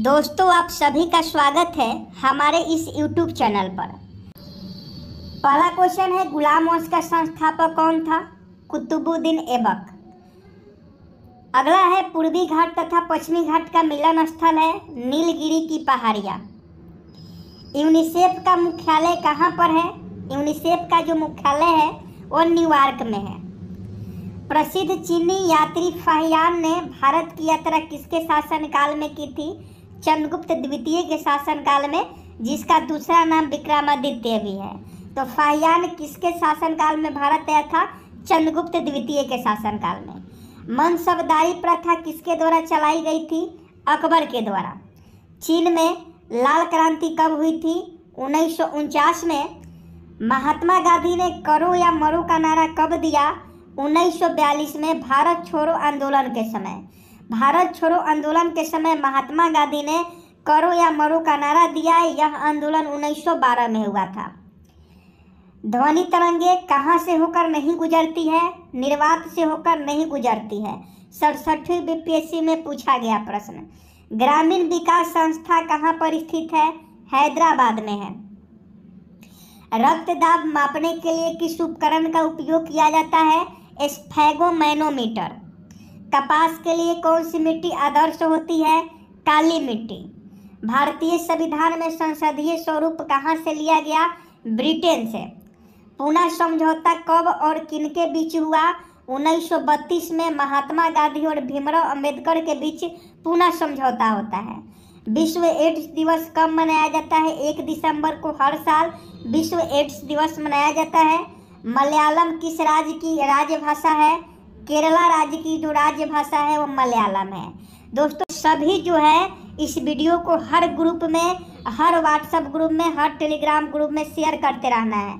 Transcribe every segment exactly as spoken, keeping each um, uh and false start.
दोस्तों आप सभी का स्वागत है हमारे इस YouTube चैनल पर। पहला क्वेश्चन है गुलाम वंश का संस्थापक कौन था? कुतुबुद्दीन ऐबक। अगला है पूर्वी घाट तथा पश्चिमी घाट का मिलन स्थल है नीलगिरी की पहाड़ियाँ। यूनिसेफ का मुख्यालय कहाँ पर है? यूनिसेफ का जो मुख्यालय है वो न्यूयॉर्क में है। प्रसिद्ध चीनी यात्री फाह्यान ने भारत की यात्रा किसके शासनकाल में की थी? चंद्रगुप्त द्वितीय के शासनकाल में, जिसका दूसरा नाम विक्रमादित्य भी है। तो फाह्यान किसके शासनकाल में भारत आया था? चंद्रगुप्त द्वितीय के शासनकाल में। मनसबदारी प्रथा किसके द्वारा चलाई गई थी? अकबर के द्वारा। चीन में लाल क्रांति कब हुई थी? उन्नीस सौ उनचास में। महात्मा गांधी ने करो या मरो का नारा कब दिया? उन्नीस सौ बयालीस में भारत छोड़ो आंदोलन के समय। भारत छोड़ो आंदोलन के समय महात्मा गांधी ने करो या मरो का नारा दिया। यह आंदोलन उन्नीस सौ बारह में हुआ था। ध्वनि तरंगे कहाँ से होकर नहीं गुजरती है? निर्वात से होकर नहीं गुजरती है। सड़सठवीं बीपीएससी में पूछा गया प्रश्न। ग्रामीण विकास संस्था कहाँ पर स्थित है? हैदराबाद में है। रक्त दाब मापने के लिए किस उपकरण का उपयोग किया जाता है? स्फिग्मोमैनोमीटर। कपास के लिए कौन सी मिट्टी आदर्श होती है? काली मिट्टी। भारतीय संविधान में संसदीय स्वरूप कहाँ से लिया गया? ब्रिटेन से। पूना समझौता कब और किनके बीच हुआ? उन्नीस सौ बत्तीस में महात्मा गांधी और भीमराव अंबेडकर के बीच पूना समझौता होता है। विश्व एड्स दिवस कब मनाया जाता है? एक दिसंबर को हर साल विश्व एड्स दिवस मनाया जाता है। मलयालम किस राज्य की राजभाषा है? केरला राज्य की जो राज्य भाषा है वो मलयालम है। दोस्तों सभी जो है इस वीडियो को हर ग्रुप में, हर व्हाट्सएप ग्रुप में, हर टेलीग्राम ग्रुप में शेयर करते रहना है।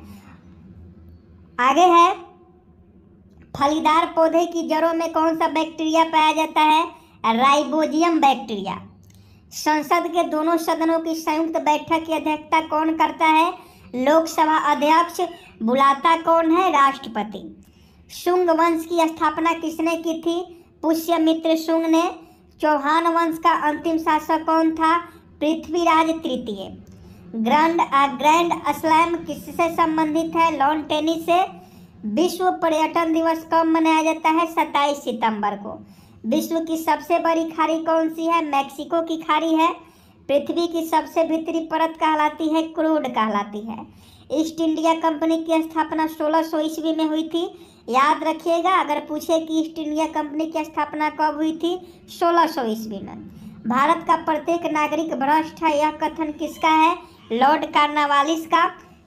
आगे है फलीदार पौधे की जड़ों में कौन सा बैक्टीरिया पाया जाता है? Rhizobium bacteria. संसद के दोनों सदनों की संयुक्त बैठक की अध्यक्षता कौन करता है? लोकसभा अध्यक्ष। बुलाता कौन है? राष्ट्रपति। शुंग वंश की स्थापना किसने की थी? पुष्यमित्र शुंग ने। चौहान वंश का अंतिम शासक कौन था? पृथ्वीराज तृतीय। ग्रैंड ग्रैंड स्लैम किससे संबंधित है? लॉन टेनिस से। विश्व पर्यटन दिवस कब मनाया जाता है? सत्ताईस सितंबर को। विश्व की सबसे बड़ी खाड़ी कौन सी है? मैक्सिको की खाड़ी है। पृथ्वी की सबसे भीतरी परत कहलाती है, क्रूड कहलाती है। ईस्ट इंडिया कंपनी की स्थापना सोलह सौ ईस्वी में हुई थी। याद रखिएगा, अगर पूछे कि ईस्ट इंडिया कंपनी की स्थापना कब हुई थी, सोलह सौ ईस्वी में। भारत का प्रत्येक नागरिक भ्रष्ट है, यह कथन किसका है? लॉर्ड कार्नवालिस का।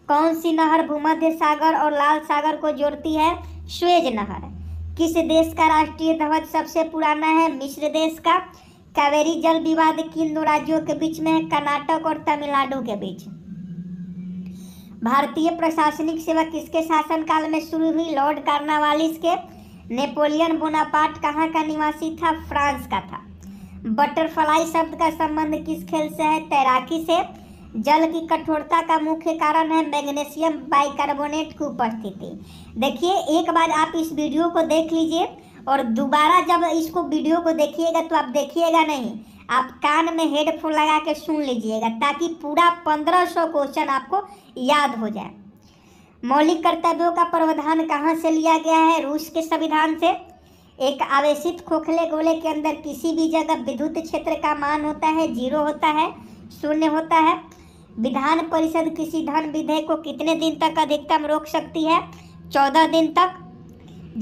कौन सी नहर भूमध्य सागर और लाल सागर को जोड़ती है? शुएज नहर। किस देश का राष्ट्रीय ध्वज सबसे पुराना है? मिस्र देश का। कावेरी जल विवाद किन दो राज्यों के बीच में है? कर्नाटक और तमिलनाडु के बीच। भारतीय प्रशासनिक सेवा किसके शासनकाल में शुरू हुई? लॉर्ड कार्नवालिस के। नेपोलियन बोनापार्ट कहाँ का निवासी था? फ्रांस का था। बटरफ्लाई शब्द का संबंध किस खेल से है? तैराकी से। जल की कठोरता का मुख्य कारण है मैग्नीशियम बाइकार्बोनेट की उपस्थिति। देखिए एक बार आप इस वीडियो को देख लीजिए और दोबारा जब इसको वीडियो को देखिएगा तो आप देखिएगा नहीं, आप कान में हेडफोन लगा के सुन लीजिएगा, ताकि पूरा पंद्रह सौ क्वेश्चन आपको याद हो जाए। मौलिक कर्तव्यों का प्रावधान कहाँ से लिया गया है? रूस के संविधान से। एक आवेशित खोखले गोले के अंदर किसी भी जगह विद्युत क्षेत्र का मान होता है जीरो होता है शून्य होता है। विधान परिषद किसी धन विधेयक को कितने दिन तक अधिकतम रोक सकती है? चौदह दिन तक।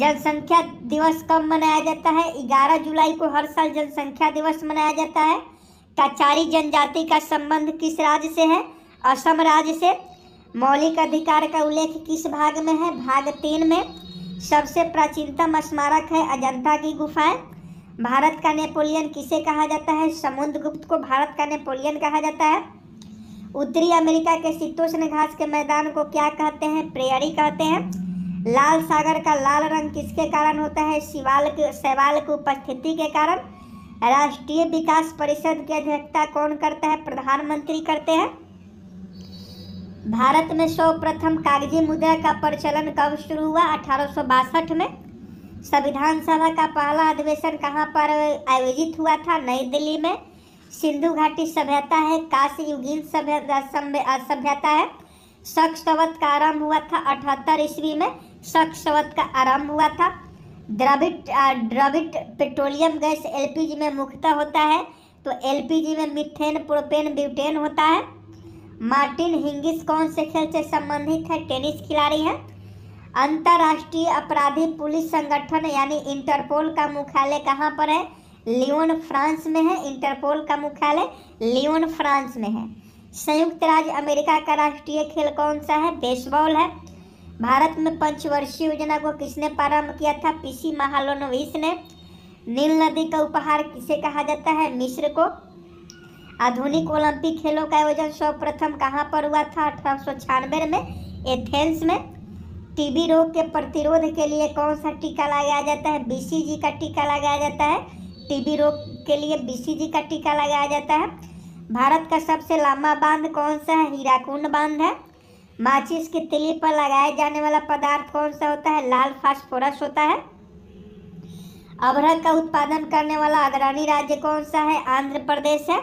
जनसंख्या दिवस कब मनाया जाता है? ग्यारह जुलाई को हर साल जनसंख्या दिवस मनाया जाता है। कचारी जनजाति का संबंध किस राज्य से है? असम राज्य से। मौलिक अधिकार का उल्लेख किस भाग में है? भाग तीन में। सबसे प्राचीनतम स्मारक है अजंता की गुफाएं। भारत का नेपोलियन किसे कहा जाता है? समुद्रगुप्त को भारत का नेपोलियन कहा जाता है। उत्तरी अमेरिका के शीतोष्ण घास के मैदान को क्या कहते हैं? प्रेयरी कहते हैं। लाल सागर का लाल रंग किसके कारण होता है? सिवाल के शैवाल की उपस्थिति के कारण। राष्ट्रीय विकास परिषद की अध्यक्षता कौन करता है? प्रधानमंत्री करते हैं। भारत में सर्वप्रथम कागजी मुद्रा का प्रचलन कब शुरू हुआ? अठारह सौ बासठ में। संविधान सभा का पहला अधिवेशन कहाँ पर आयोजित हुआ था? नई दिल्ली में। सिंधु घाटी सभ्यता है, काशी युगीन सभ्यता है। शक्सवत का आरंभ हुआ था अठहत्तर ईस्वी में, शक्सवत का आरंभ हुआ था। द्रविड द्रविड पेट्रोलियम गैस एलपीजी में मुख्यतः होता है, तो एलपीजी में मीथेन, प्रोपेन, ब्यूटेन होता है। मार्टिन हिंगिस कौन से खेल से संबंधित है? टेनिस खिलाड़ी है। अंतर्राष्ट्रीय अपराधी पुलिस संगठन यानी इंटरपोल का मुख्यालय कहाँ पर है? लियोन, फ्रांस में है। इंटरपोल का मुख्यालय लियोन, फ्रांस में है। संयुक्त राज्य अमेरिका का राष्ट्रीय खेल कौन सा है? बेसबॉल है। भारत में पंचवर्षीय योजना को किसने प्रारंभ किया था? पीसी महालोनोविस ने। नील नदी का उपहार किसे कहा जाता है? मिस्र को। आधुनिक ओलंपिक खेलों का आयोजन सर्वप्रथम कहाँ पर हुआ था? अठारह सौ छियानवे में, एथेंस में। टीबी रोग के प्रतिरोध के लिए कौन सा टीका लगाया जाता है? बीसीजी का टीका लगाया जाता है। टीबी रोग के लिए बीसीजी का टीका लगाया जाता है। भारत का सबसे लंबा बांध कौन सा है? हीराकुंड बांध है। माचिस की तिली पर लगाए जाने वाला पदार्थ कौन सा होता है? लाल फास्फोरस होता है। अभ्रक का उत्पादन करने वाला अग्रणी राज्य कौन सा है? आंध्र प्रदेश है।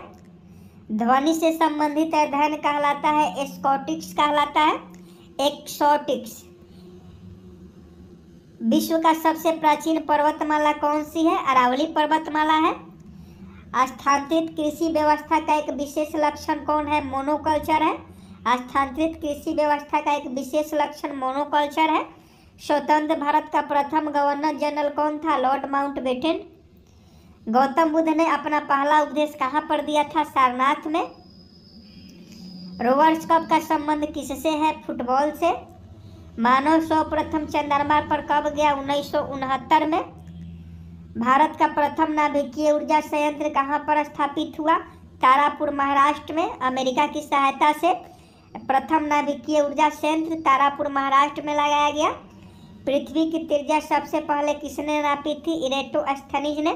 ध्वनि से संबंधित अध्ययन कहलाता है एक्सोटिक्स कहलाता है एक्सोटिक्स। विश्व का सबसे प्राचीन पर्वतमाला कौन सी है? अरावली पर्वतमाला है। स्थानांतरित कृषि व्यवस्था का एक विशेष लक्षण कौन है? मोनोकल्चर है। स्थानांतरित कृषि व्यवस्था का एक विशेष लक्षण मोनोकल्चर है। स्वतंत्र भारत का प्रथम गवर्नर जनरल कौन था? Lord Mountbatten. गौतम बुद्ध ने अपना पहला उपदेश कहाँ पर दिया था? सारनाथ में। रोवर्स कप का संबंध किससे है? फुटबॉल से। मानव सर्वप्रथम चंद्रमा पर कब गया? उन्नीस सौ उनहत्तर में। भारत का प्रथम नाभिकीय ऊर्जा संयंत्र कहाँ पर स्थापित हुआ? तारापुर, महाराष्ट्र में। अमेरिका की सहायता से प्रथम नाभिकीय ऊर्जा संयंत्र तारापुर, महाराष्ट्र में लगाया गया। पृथ्वी की त्रिज्या सबसे पहले किसने नापी थी? इरेटोस्थनीज ने।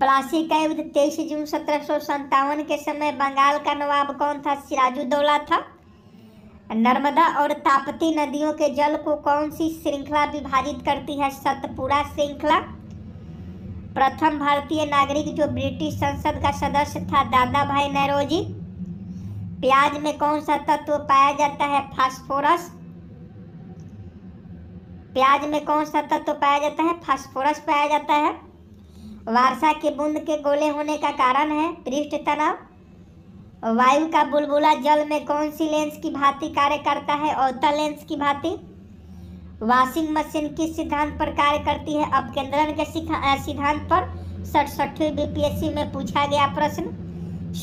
प्लासी का युद्ध तेईस जून सत्रह सौ संतावन के समय बंगाल का नवाब कौन था? सिराजुद्दौला था। नर्मदा और ताप्ती नदियों के जल को कौन सी श्रृंखला विभाजित करती है? सतपुड़ा श्रृंखला। प्रथम भारतीय नागरिक जो ब्रिटिश संसद का सदस्य था? दादा भाई नेहरोजी। प्याज में कौन सा तत्व पाया जाता है? फास्फोरस। प्याज में कौन सा तत्व पाया जाता है? फास्फोरस पाया जाता है। वर्षा की बूंद के गोले होने का कारण है? पृष्ठ तनाव। वायु का बुलबुला जल में कौन सी लेंस की भांति कार्य करता है? अवतल लेंस की भांति। वॉशिंग मशीन किस सिद्धांत पर कार्य करती है? अपकेंद्रण के सिद्धांत पर। सड़सठवीं बीपीएससी में पूछा गया प्रश्न।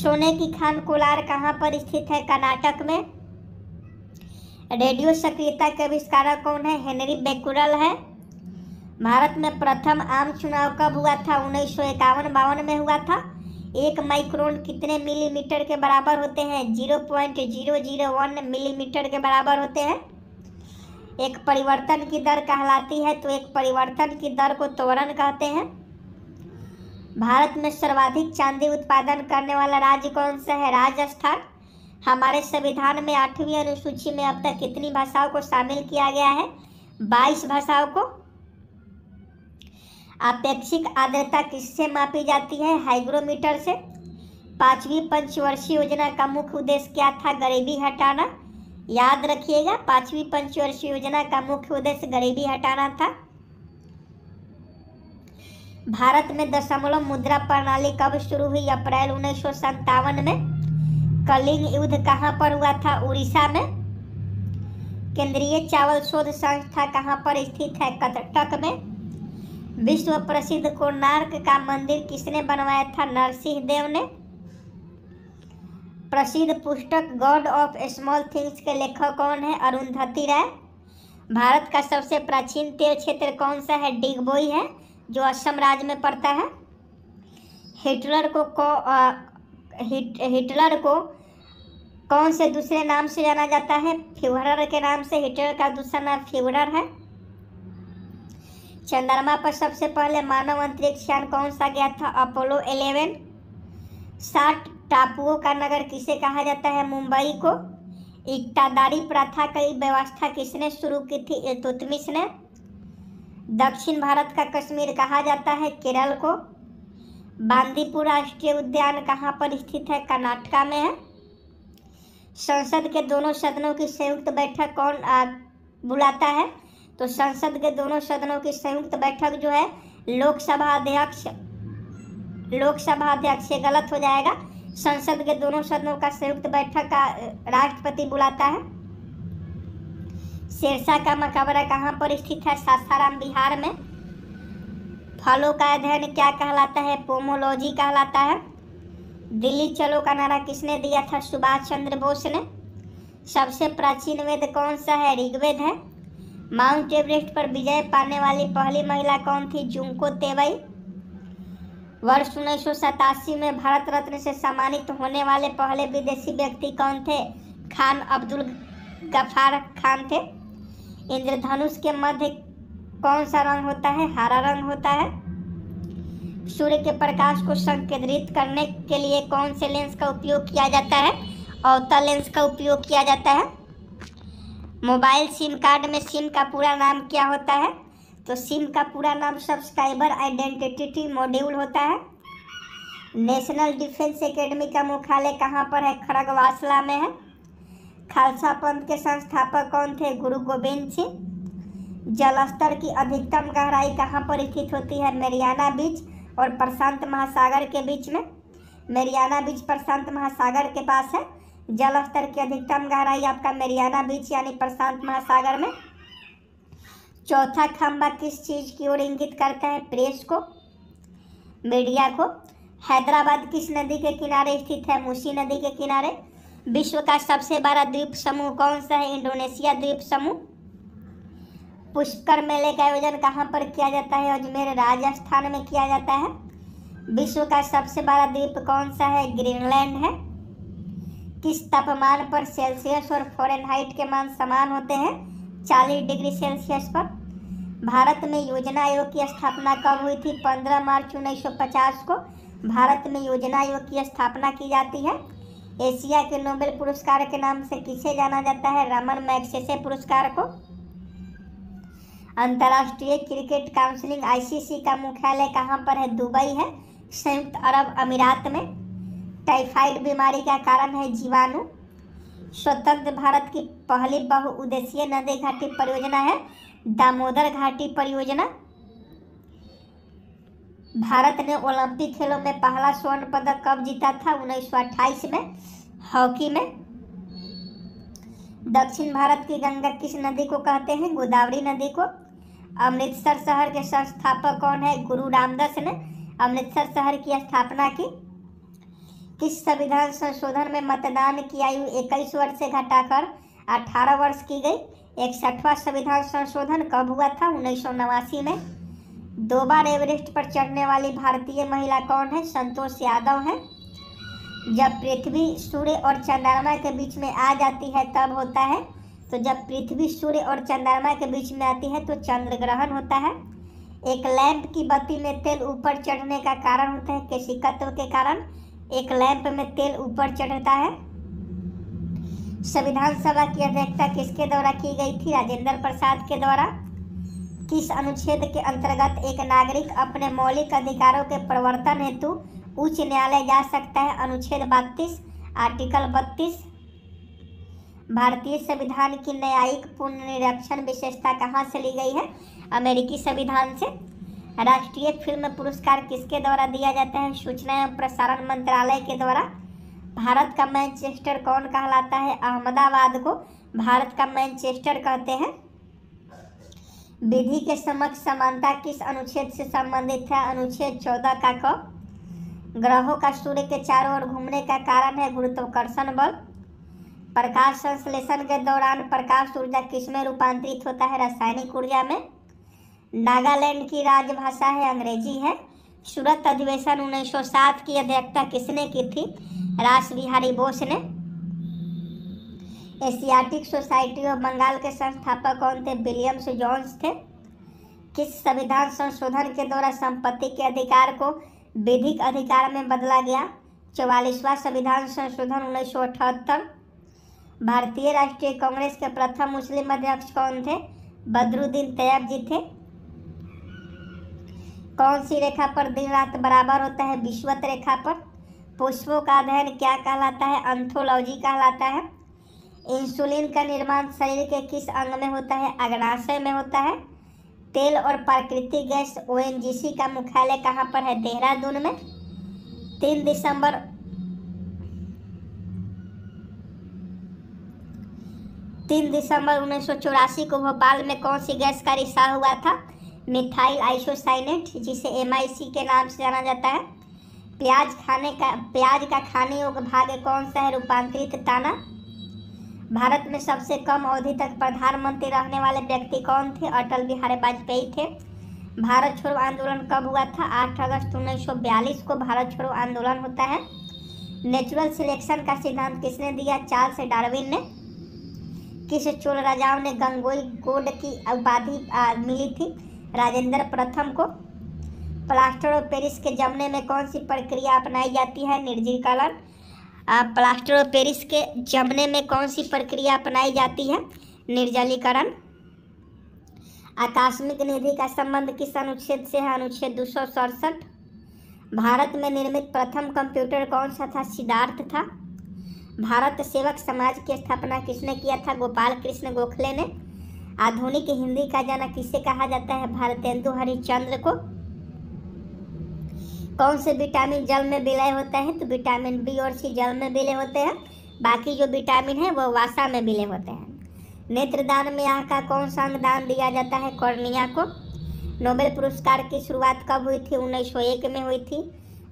सोने की खान कोलार कहाँ पर स्थित है? कर्नाटक में। रेडियो सक्रियता के आविष्कारक कौन है? हेनरी बेकुरल है। भारत में प्रथम आम चुनाव कब हुआ था? उन्नीस सौ इक्यावन बावन में हुआ था। एक माइक्रोन कितने मिलीमीटर के बराबर होते हैं? Zero point zero zero one millimetre के बराबर होते हैं। एक परिवर्तन की दर कहलाती है, तो एक परिवर्तन की दर को त्वरण कहते हैं। भारत में सर्वाधिक चांदी उत्पादन करने वाला राज्य कौन सा है? राजस्थान। हमारे संविधान में आठवीं अनुसूची में अब तक कितनी भाषाओं को शामिल किया गया है? बाईस भाषाओं को। अपेक्षिक आर्द्रता किससे मापी जाती है? हाइग्रोमीटर से। पाँचवीं पंचवर्षीय योजना का मुख्य उद्देश्य क्या था? गरीबी हटाना। याद रखिएगा, पाँचवीं पंचवर्षीय योजना का मुख्य उद्देश्य गरीबी हटाना था। भारत में दशमलव मुद्रा प्रणाली कब शुरू हुई? अप्रैल उन्नीस सौ संतावन में। कलिंग युद्ध कहाँ पर हुआ था? उड़ीसा में। केंद्रीय चावल शोध संस्था कहाँ पर स्थित है? कटक में। विश्व प्रसिद्ध कोणार्क का मंदिर किसने बनवाया था? नरसिंह देव ने। प्रसिद्ध पुस्तक गॉड ऑफ स्मॉल थिंग्स के लेखक कौन है? अरुंधति राय। भारत का सबसे प्राचीन तेल क्षेत्र कौन सा है? डिगबोई है, जो असम राज्य में पड़ता है। हिटलर को को आ, हिट, हिटलर को कौन से दूसरे नाम से जाना जाता है? फ्यूहरर के नाम से। हिटलर का दूसरा नाम फ्यूहरर है। चंद्रमा पर सबसे पहले मानव अंतरिक्ष यान कौन सा गया था? अपोलो ग्यारह। साठ टापुओं का नगर किसे कहा जाता है? मुंबई को। इक्तादारी प्रथा की व्यवस्था किसने शुरू की थी? इतुत्मिस ने। दक्षिण भारत का कश्मीर कहा जाता है? केरल को। बांदीपुर राष्ट्रीय उद्यान कहाँ पर स्थित है? कर्नाटका में है। संसद के दोनों सदनों की संयुक्त बैठक कौन आ, बुलाता है? तो संसद के दोनों सदनों की संयुक्त बैठक जो है लोकसभा अध्यक्ष, लोकसभा अध्यक्ष से गलत हो जाएगा। संसद के दोनों सदनों का संयुक्त बैठक का राष्ट्रपति बुलाता है। सिरसा का मकबरा कहाँ पर स्थित है? सासाराम, बिहार में। फलों का अध्ययन क्या कहलाता है? पोमोलॉजी कहलाता है। दिल्ली चलो का नारा किसने दिया था? सुभाष चंद्र बोस ने। सबसे प्राचीन वेद कौन सा है? ऋग्वेद है। माउंट एवरेस्ट पर विजय पाने वाली पहली महिला कौन थी? जूनको तेबाई। वर्ष उन्नीस सौ सतासी में भारत रत्न से सम्मानित होने वाले पहले विदेशी व्यक्ति कौन थे? खान अब्दुल गफार खान थे। इंद्रधनुष के मध्य कौन सा रंग होता है? हरा रंग होता है। सूर्य के प्रकाश को संकेंद्रित करने के लिए कौन से लेंस का उपयोग किया जाता है? अवतल लेंस का उपयोग किया जाता है। मोबाइल सिम कार्ड में सिम का पूरा नाम क्या होता है? तो सिम का पूरा नाम सब्सक्राइबर आइडेंटिटी मॉड्यूल होता है। नेशनल डिफेंस एकेडमी का मुख्यालय कहाँ पर है? खड़गवासला में है। खालसा पंथ के संस्थापक कौन थे? गुरु गोविंद सिंह। जलस्तर की अधिकतम गहराई कहाँ पर स्थित होती है? मेरियाना बीच और प्रशांत महासागर के बीच में। मेरियाना बीच प्रशांत महासागर के पास है। जलस्तर की अधिकतम गहराई आपका मेरियाना बीच यानी प्रशांत महासागर में। चौथा खंभा किस चीज़ की ओर इंगित करता है? प्रेस को, मीडिया को। हैदराबाद किस नदी के किनारे स्थित है? मुसी नदी के किनारे। विश्व का सबसे बड़ा द्वीप समूह कौन सा है? इंडोनेशिया द्वीप समूह। पुष्कर मेले का आयोजन कहाँ पर किया जाता है? अजमेर, राजस्थान में किया जाता है। विश्व का सबसे बड़ा द्वीप कौन सा है? ग्रीनलैंड है। किस तापमान पर सेल्सियस और फॉरेनहाइट के मान समान होते हैं? चालीस डिग्री सेल्सियस पर। भारत में योजना आयोग की स्थापना कब हुई थी? पंद्रह मार्च उन्नीस सौ पचास को भारत में योजना आयोग की स्थापना की जाती है। एशिया के नोबेल पुरस्कार के नाम से किसे जाना जाता है? रमन मैग्सेसे पुरस्कार को। अंतर्राष्ट्रीय क्रिकेट काउंसिलिंग आईसीसी का मुख्यालय कहाँ पर है? दुबई है, संयुक्त अरब अमीरात में। टाइफाइड बीमारी का कारण है जीवाणु। स्वतंत्र भारत की पहली बहुउद्देशीय नदी घाटी परियोजना है दामोदर घाटी परियोजना। भारत ने ओलंपिक खेलों में पहला स्वर्ण पदक कब जीता था? उन्नीस सौ अट्ठाईस में, हॉकी में। दक्षिण भारत की गंगा किस नदी को कहते हैं? गोदावरी नदी को। अमृतसर शहर के संस्थापक कौन है? गुरु रामदास ने अमृतसर शहर की स्थापना की। किस संविधान संशोधन में मतदान की आयु इक्कीस वर्ष से घटाकर अठारह वर्ष की गई? इकसठवां संविधान संशोधन कब हुआ था? उन्नीस सौ नवासी में। दो बार एवरेस्ट पर चढ़ने वाली भारतीय महिला कौन है? संतोष यादव है। जब पृथ्वी सूर्य और चंद्रमा के बीच में आ जाती है तब होता है, तो जब पृथ्वी सूर्य और चंद्रमा के बीच में आती है तो चंद्र ग्रहण होता है। एक लैंप की बत्ती में तेल ऊपर चढ़ने का कारण होता है? केशिकत्व के कारण एक लैंप में तेल ऊपर चढ़ता है। संविधान सभा की अध्यक्षता किसके द्वारा की गई थी? राजेंद्र प्रसाद के द्वारा। किस अनुच्छेद के अंतर्गत एक नागरिक अपने मौलिक अधिकारों के प्रवर्तन हेतु उच्च न्यायालय जा सकता है? अनुच्छेद बत्तीस, आर्टिकल बत्तीस। भारतीय संविधान की न्यायिक पुनरीक्षण विशेषता कहाँ से ली गई है? अमेरिकी संविधान से। राष्ट्रीय फिल्म पुरस्कार किसके द्वारा दिया जाता है? सूचना एवं प्रसारण मंत्रालय के द्वारा। भारत का मैनचेस्टर कौन कहलाता है? अहमदाबाद को भारत का मैनचेस्टर कहते हैं। विधि के समक्ष समानता किस अनुच्छेद से संबंधित है? अनुच्छेद चौदह का क। ग्रहों का सूर्य के चारों ओर घूमने का कारण है गुरुत्वाकर्षण बल। प्रकाश संश्लेषण के दौरान प्रकाश ऊर्जा किसमें रूपांतरित होता है? रासायनिक ऊर्जा में। नागालैंड की राजभाषा है अंग्रेजी है। सूरत अधिवेशन उन्नीस सौ सात की अध्यक्षता किसने की थी? रास बिहारी बोस ने। एशियाटिक सोसाइटी ऑफ बंगाल के संस्थापक कौन थे? विलियम्स जोन्स थे। किस संविधान संशोधन के द्वारा संपत्ति के अधिकार को विधिक अधिकार में बदला गया? चौवालीसवां संविधान संशोधन उन्नीस सौ अठहत्तर। भारतीय राष्ट्रीय कांग्रेस के प्रथम मुस्लिम अध्यक्ष कौन थे? बदरुद्दीन तैयब जी थे। कौन सी रेखा पर दिन रात बराबर होता है? विषुवत रेखा पर। पुष्पों का अध्ययन क्या कहलाता है? एंथ्रोलॉजी कहलाता है। इंसुलिन का निर्माण शरीर के किस अंग में होता है? अग्नाशय में होता है। तेल और प्राकृतिक गैस ओएनजीसी का मुख्यालय कहाँ पर है? देहरादून में। तीन दिसंबर तीन दिसंबर उन्नीस सौ चौरासी को भोपाल में कौन सी गैस का रिसाव हुआ था? मिथाइल आइसोसाइनेट, जिसे एम आई सी के नाम से जाना जाता है। प्याज खाने का प्याज का खाने योग्य भाग कौन सा है? रूपांतरित ताना। भारत में सबसे कम अवधि तक प्रधानमंत्री रहने वाले व्यक्ति कौन थे? अटल बिहारी वाजपेयी थे। भारत छोड़ो आंदोलन कब हुआ था? आठ अगस्त उन्नीस सौ बयालीस को भारत छोड़ो आंदोलन होता है। नेचुरल सिलेक्शन का सिद्धांत किसने दिया? चार्ल्स डार्विन ने। किस चोल राजाओं ने गंगोई गोड की उपाधि मिली थी? राजेंद्र प्रथम को। प्लास्टर और पेरिस के जमने में कौन सी प्रक्रिया अपनाई जाती है? निर्जलीकरण। प्लास्टर और पेरिस के जमने में कौन सी प्रक्रिया अपनाई जाती है? निर्जलीकरण। आकस्मिक निधि का संबंध किस अनुच्छेद से है? अनुच्छेद दो सौ सड़सठ। भारत में निर्मित प्रथम कंप्यूटर कौन सा था? सिद्धार्थ था। भारत सेवक समाज की स्थापना किसने किया था? गोपाल कृष्ण गोखले ने। आधुनिक हिंदी का जनक किसे कहा जाता है? भारतेंदु हरिश्चंद्र को। कौन से विटामिन जल में विलय होता है? तो विटामिन बी और सी जल में विलय होते हैं, बाकी जो विटामिन है वह वासा में विलय होते हैं। नेत्रदान में यहाँ का कौन सा अंग दान दिया जाता है? कॉर्निया को। नोबेल पुरस्कार की शुरुआत कब हुई थी? उन्नीस सौ एक में हुई थी।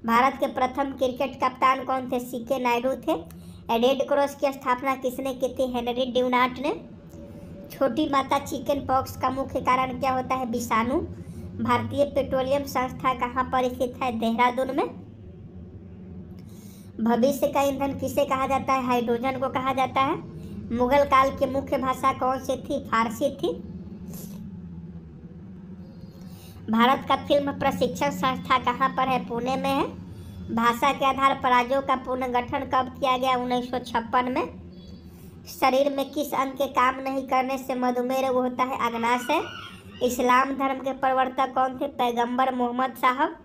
भारत के प्रथम क्रिकेट कप्तान कौन थे? सी के नायडू थे। रेड क्रॉस की स्थापना किसने की थी? हेनरी ड्यूनाट ने। छोटी माता चिकन पॉक्स का मुख्य कारण क्या होता है? विषाणु। भारतीय पेट्रोलियम संस्था कहाँ पर स्थित है? देहरादून में। भविष्य का ईंधन किसे कहा जाता है? हाइड्रोजन को कहा जाता है। मुगल काल की मुख्य भाषा कौन सी थी? फारसी थी। भारत का फिल्म प्रशिक्षण संस्था कहाँ पर है? पुणे में है। भाषा के आधार पर राज्यों का पुनर्गठन कब किया गया? उन्नीस सौ छप्पन में। शरीर में किस अंग के काम नहीं करने से मधुमेह रोग होता है? अग्नाशय। इस्लाम धर्म के प्रवर्तक कौन थे? पैगंबर मोहम्मद साहब।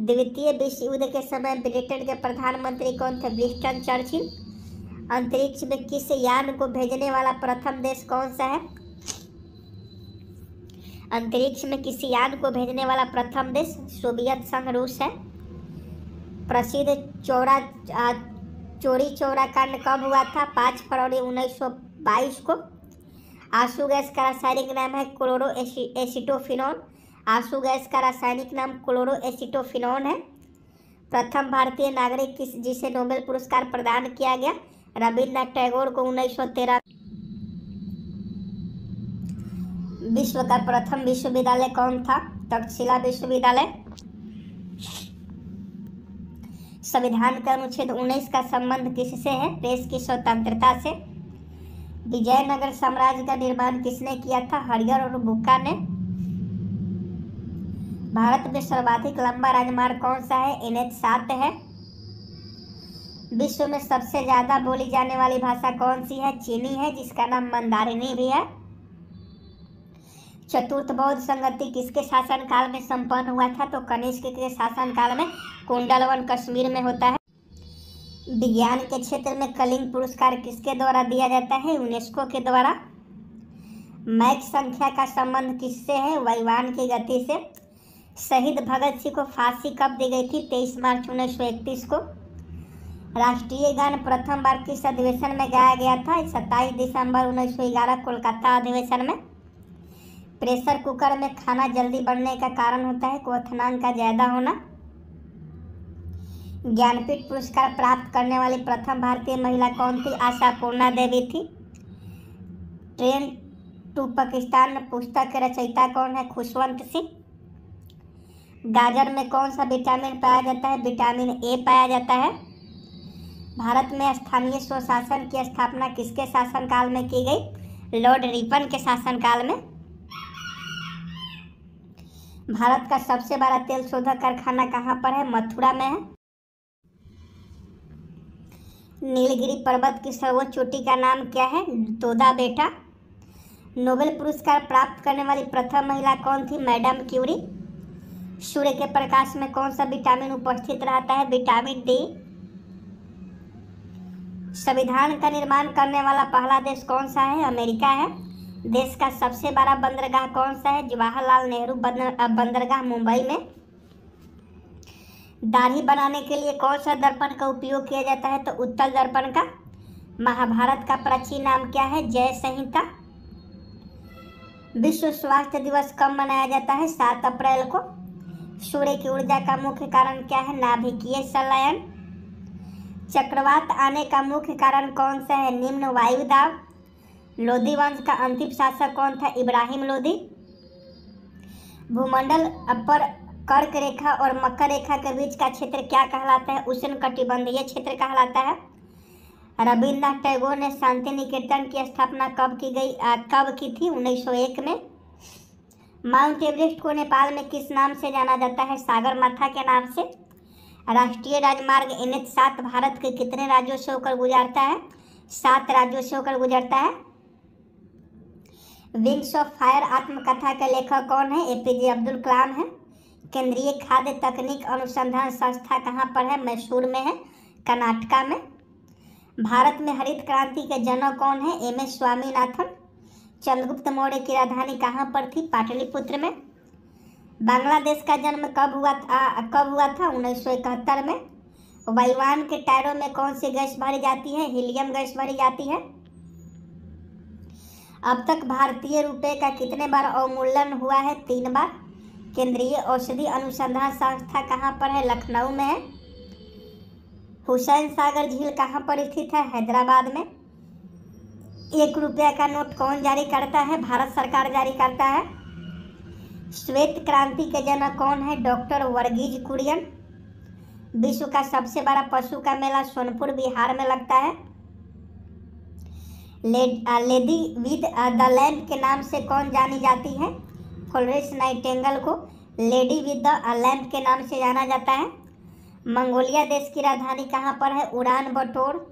द्वितीय विश्व युद्ध के समय ब्रिटेन के प्रधानमंत्री कौन थे? Winston Churchill. अंतरिक्ष में किस यान को भेजने वाला प्रथम देश कौन सा है? अंतरिक्ष में किस यान को भेजने वाला प्रथम देश सोवियत संघ, रूस है। प्रसिद्ध चौरा आ, चोरी चौरा कांड कब हुआ था? पाँच फरवरी उन्नीस सौ बाईस को। आंसू गैस का रासायनिक नाम है क्लोरो एसिटोफिनॉन। आंसू गैस का रासायनिक नाम क्लोरो एसिटोफिनॉन है। प्रथम भारतीय नागरिक किस जिसे नोबेल पुरस्कार प्रदान किया गया? रविन्द्रनाथ टैगोर को उन्नीस सौ तेरह। विश्व का प्रथम विश्वविद्यालय कौन था? तक्षशिला विश्वविद्यालय। संविधान का अनुच्छेद उन्नीस का संबंध किससे है? प्रेस की स्वतंत्रता से। विजयनगर साम्राज्य का निर्माण किसने किया था? हरिहर और बुक्का ने। भारत में सर्वाधिक लंबा राजमार्ग कौन सा है? एन एच सात है। विश्व में सबसे ज्यादा बोली जाने वाली भाषा कौन सी है? चीनी है, जिसका नाम मंदारिनी भी है। चतुर्थ बौद्ध संगति किसके शासनकाल में संपन्न हुआ था? तो कनिष्क के शासनकाल में। कुंडलवन कश्मीर में होता है। विज्ञान के क्षेत्र में कलिंग पुरस्कार किसके द्वारा दिया जाता है? यूनेस्को के द्वारा। मैक संख्या का संबंध किससे है? वायुयान की गति से। शहीद भगत सिंह को फांसी कब दी गई थी? तेईस मार्च उन्नीस सौ इकतीस को। राष्ट्रीय गान प्रथम बार किस अधिवेशन में गाया गया था? सत्ताईस दिसंबर उन्नीस सौ ग्यारह कोलकाता अधिवेशन में। प्रेशर कुकर में खाना जल्दी बनने का कारण होता है क्वथनांक का ज़्यादा होना। ज्ञानपीठ पुरस्कार प्राप्त करने वाली प्रथम भारतीय महिला कौन थी? आशापूर्णा देवी थी। ट्रेन टू पाकिस्तान पुस्तक के रचयिता कौन है? खुशवंत सिंह। गाजर में कौन सा विटामिन पाया जाता है? विटामिन ए पाया जाता है। भारत में स्थानीय स्वशासन की स्थापना किसके शासनकाल में की गई? लॉर्ड रिपन के शासनकाल में। भारत का सबसे बड़ा तेल शोधक कारखाना कहाँ पर है? मथुरा में है। नीलगिरी पर्वत की सर्वोच्च चोटी का नाम क्या है? दोदा बेटा। नोबेल पुरस्कार प्राप्त करने वाली प्रथम महिला कौन थी? Madam Curie. सूर्य के प्रकाश में कौन सा विटामिन उपस्थित रहता है? Vitamin D. संविधान का निर्माण करने वाला पहला देश कौन सा है? अमेरिका है। देश का सबसे बड़ा बंदरगाह कौन सा है? जवाहरलाल नेहरू बंदरगाह मुंबई में। दाढ़ी बनाने के लिए कौन सा दर्पण का उपयोग किया जाता है? तो उत्तल दर्पण का। महाभारत का प्राचीन नाम क्या है? जय संहिता। विश्व स्वास्थ्य दिवस कब मनाया जाता है? सात अप्रैल को। सूर्य की ऊर्जा का मुख्य कारण क्या है? नाभिकीय संलयन। चक्रवात आने का मुख्य कारण कौन सा है? निम्न वायु दाब। लोधी वंश का अंतिम शासक कौन था? इब्राहिम लोधी। भूमंडल पर कर्क रेखा और मकर रेखा के बीच का क्षेत्र क्या कहलाता है? उष्णकटिबंधीय क्षेत्र कहलाता है। रविन्द्रनाथ टैगोर ने शांति निकेतन की स्थापना कब की गई आ, कब की थी? उन्नीस सौ एक में। माउंट एवरेस्ट को नेपाल में किस नाम से जाना जाता है? सागर माथा के नाम से। राष्ट्रीय राजमार्ग एन एच सात भारत के कितने राज्यों से होकर गुजरता है? सात राज्यों से होकर गुजरता है। विंग्स ऑफ फायर आत्मकथा के लेखक कौन है? एपीजे अब्दुल कलाम है। केंद्रीय खाद्य तकनीक अनुसंधान संस्था कहाँ पर है? मैसूर में है, कर्नाटका में। भारत में हरित क्रांति के जनक कौन है? M S Swaminathan. चंद्रगुप्त मौर्य की राजधानी कहाँ पर थी? पाटलिपुत्र में। बांग्लादेश का जन्म कब हुआ था कब हुआ था उन्नीस सौ इकहत्तर में। वायुयान के टायरों में कौन सी गैस भरी जाती है? हीलियम गैस भरी जाती है। अब तक भारतीय रुपए का कितने बार अवमूल्यन हुआ है? तीन बार। केंद्रीय औषधि अनुसंधान संस्था कहाँ पर है? लखनऊ में है। हुसैन सागर झील कहाँ पर स्थित है? हैदराबाद में। एक रुपया का नोट कौन जारी करता है? भारत सरकार जारी करता है। श्वेत क्रांति के जनक कौन है? डॉक्टर वर्गीज कुरियन। विश्व का सबसे बड़ा पशु का मेला सोनपुर बिहार में लगता है। ले, लेडी विद द लैम्प के नाम से कौन जानी जाती है? फ्लोरेंस नाइटिंगेल को लेडी विद द लैम्प के नाम से जाना जाता है। मंगोलिया देश की राजधानी कहाँ पर है? उड़ान बटोर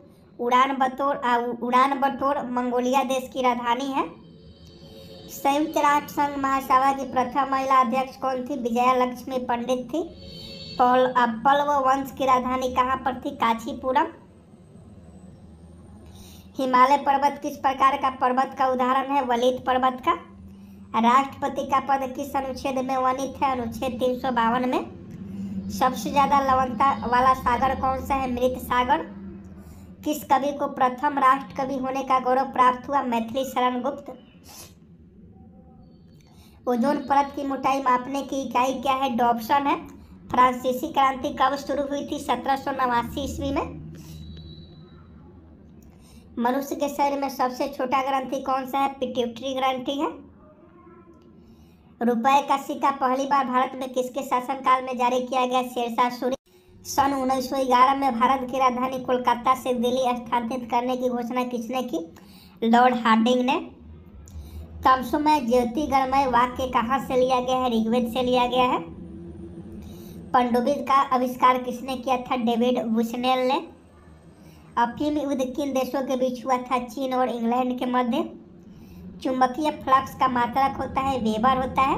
उड़ान बटोर उड़ान बटोर मंगोलिया देश की राजधानी है। संयुक्त राष्ट्र संघ महासभा की प्रथम महिला अध्यक्ष कौन थी? विजया लक्ष्मी पंडित थी। पौल पल्लव वंश की राजधानी कहाँ पर थी? कांचीपुरम। हिमालय पर्वत किस प्रकार का पर्वत का उदाहरण है? वलित पर्वत का। राष्ट्रपति का पद किस अनुच्छेद में वर्णित है? अनुच्छेद तीन सौ बावन में। सबसे ज्यादा लवणता वाला सागर कौन सा है? मृत सागर। किस कवि को प्रथम राष्ट्र कवि होने का गौरव प्राप्त हुआ? मैथिली शरण गुप्त। ओजोन परत की मोटाई मापने की इकाई क्या है? डॉप्सन है। फ्रांसीसी क्रांति कब शुरू हुई थी? सत्रह सौ नवासी ईस्वी में। मनुष्य के शरीर में सबसे छोटा ग्रंथि कौन सा है? पिट्यूटरी ग्रंथि है। रुपए का सिक्का पहली बार भारत में किसके शासनकाल में जारी किया गया? शेरशाह सूरी। सन उन्नीस सौ ग्यारह में भारत की राजधानी कोलकाता से दिल्ली स्थानांतरित करने की घोषणा किसने की? लॉर्ड हार्डिंग ने। तमसोमय ज्योतिर्गमय वाक्य कहाँ से लिया गया है? ऋग्वेद से लिया गया है। पनडुब्बी का आविष्कार किसने किया था? डेविड बुशनेल ने। अफीम युद्ध किन देशों के बीच हुआ था? चीन और इंग्लैंड के मध्य। चुंबकीय फ्लक्स का मात्रक होता है वेबर होता है।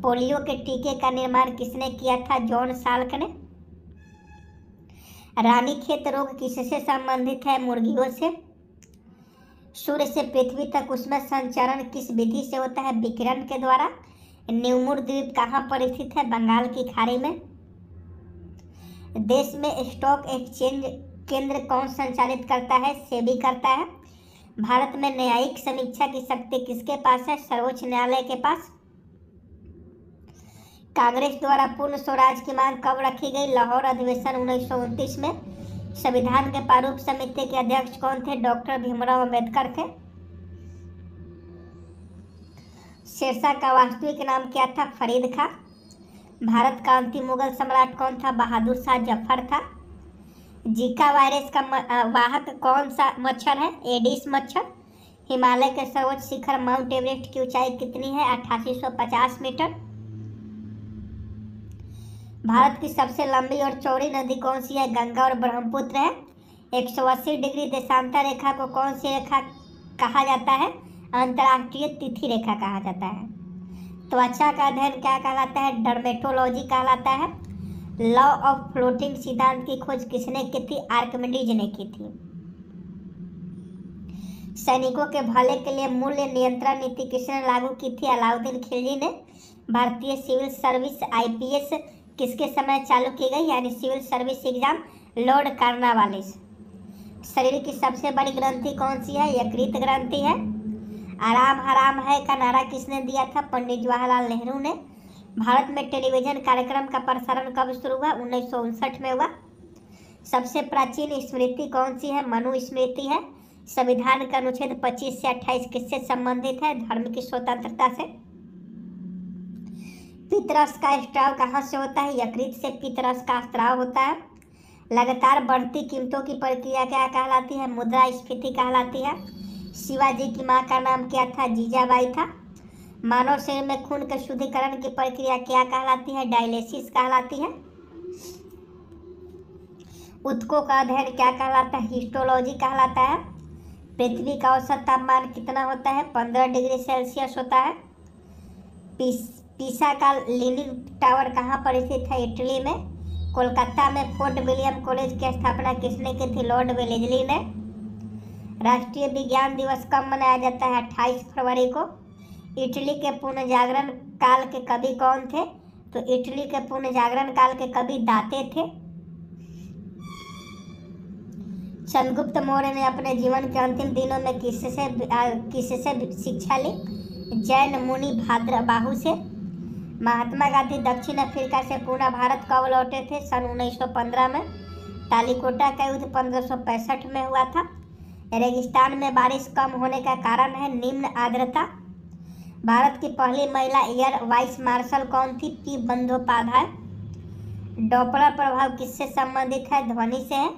पोलियो के टीके का निर्माण किसने किया था? जॉन साल्क ने। रानीखेत रोग किससे संबंधित है? मुर्गियों से। सूर्य से पृथ्वी तक उसमें संचरण किस विधि से होता है? विकिरण के द्वारा। न्यूमूर द्वीप कहाँ पर स्थित है? बंगाल की खाड़ी में। देश में स्टॉक एक्सचेंज केंद्र कौन संचालित करता है? सेबी करता है। भारत में न्यायिक समीक्षा की शक्ति किसके पास है? सर्वोच्च न्यायालय के पास। कांग्रेस द्वारा पूर्ण स्वराज की मांग कब रखी गई? लाहौर अधिवेशन उन्नीस सौ उनतीस में। संविधान के प्रारूप समिति के अध्यक्ष कौन थे? डॉक्टर भीमराव अंबेडकर थे। शेरशाह का वास्तविक नाम क्या था? फरीद खां। भारत का अंतिम मुगल सम्राट कौन था? बहादुर शाह जफर था। जीका वायरस का वाहक कौन सा मच्छर है? एडिस मच्छर। हिमालय के सर्वोच्च शिखर माउंट एवरेस्ट की ऊंचाई कितनी है? अट्ठासी सौ पचास मीटर। भारत की सबसे लंबी और चौड़ी नदी कौन सी है? गंगा और ब्रह्मपुत्र है। एक सौ अस्सी डिग्री देशांतर रेखा को कौन सी रेखा कहा जाता है? अंतर्राष्ट्रीय तिथि रेखा कहा जाता है। त्वचा का अध्ययन क्या कहलाता है? डर्मेटोलॉजी कहलाता है। लॉ ऑफ फ्लोटिंग सिद्धांत की खोज किसने की थी? आर्कमिडीज ने की थी। सैनिकों के भले के लिए मूल्य नियंत्रण नीति किसने लागू की थी? अलाउद्दीन खिलजी ने। भारतीय सिविल सर्विस आईपीएस किसके समय चालू की गई? यानी civil service exam Lord Cornwallis. शरीर की सबसे बड़ी ग्रंथि कौन सी है? यकृत ग्रंथि है। आराम हराम है का नारा किसने दिया था? पंडित जवाहरलाल नेहरू ने। भारत में टेलीविजन कार्यक्रम का प्रसारण कब शुरू हुआ? उन्नीस सौ उनसठ में हुआ। सबसे प्राचीन स्मृति कौन सी है? मनुस्मृति है। संविधान का अनुच्छेद पच्चीस से अट्ठाईस किससे संबंधित है? धर्म की स्वतंत्रता से। पित्तरस का स्त्राव कहाँ से होता है? यकृत से पित्तरस का स्त्राव होता है। लगातार बढ़ती कीमतों की प्रक्रिया क्या कहलाती है? मुद्रास्फीति कहलाती है। शिवाजी की मां का नाम क्या था? जीजाबाई था। मानव शरीर में खून के शुद्धिकरण की प्रक्रिया क्या कहलाती है? डायलिसिस कहलाती है। ऊतकों का अध्ययन क्या कहलाता है? हिस्टोलॉजी कहलाता है। पृथ्वी का औसत तापमान कितना होता है? पंद्रह डिग्री सेल्सियस होता है। पीस, पीसा का लीनिंग टावर कहाँ पर स्थित है? इटली में। कोलकाता में फोर्ट विलियम कॉलेज की स्थापना किसने की थी? लॉर्ड वेलेजली ने। राष्ट्रीय विज्ञान दिवस कब मनाया जाता है? अट्ठाईस फरवरी को। इटली के पुनः जागरण काल के कवि कौन थे? तो इटली के पुनः जागरण काल के कवि दाते थे। चंद्रगुप्त मौर्य ने अपने जीवन के अंतिम दिनों में किससे किससे शिक्षा ली? जैन मुनि भाद्रबाहु से। महात्मा गांधी दक्षिण अफ्रीका से पूरा भारत कब लौटे थे? सन उन्नीस सौ पंद्रह में। तालिकोटा का युद्ध पंद्रह सौ पैंसठ में हुआ था। रेगिस्तान में बारिश कम होने का कारण है निम्न आर्द्रता। भारत की पहली महिला एयर वाइस मार्शल कौन थी? पी बंदोपाध्याय। डॉपलर प्रभाव किससे संबंधित है? ध्वनि से है।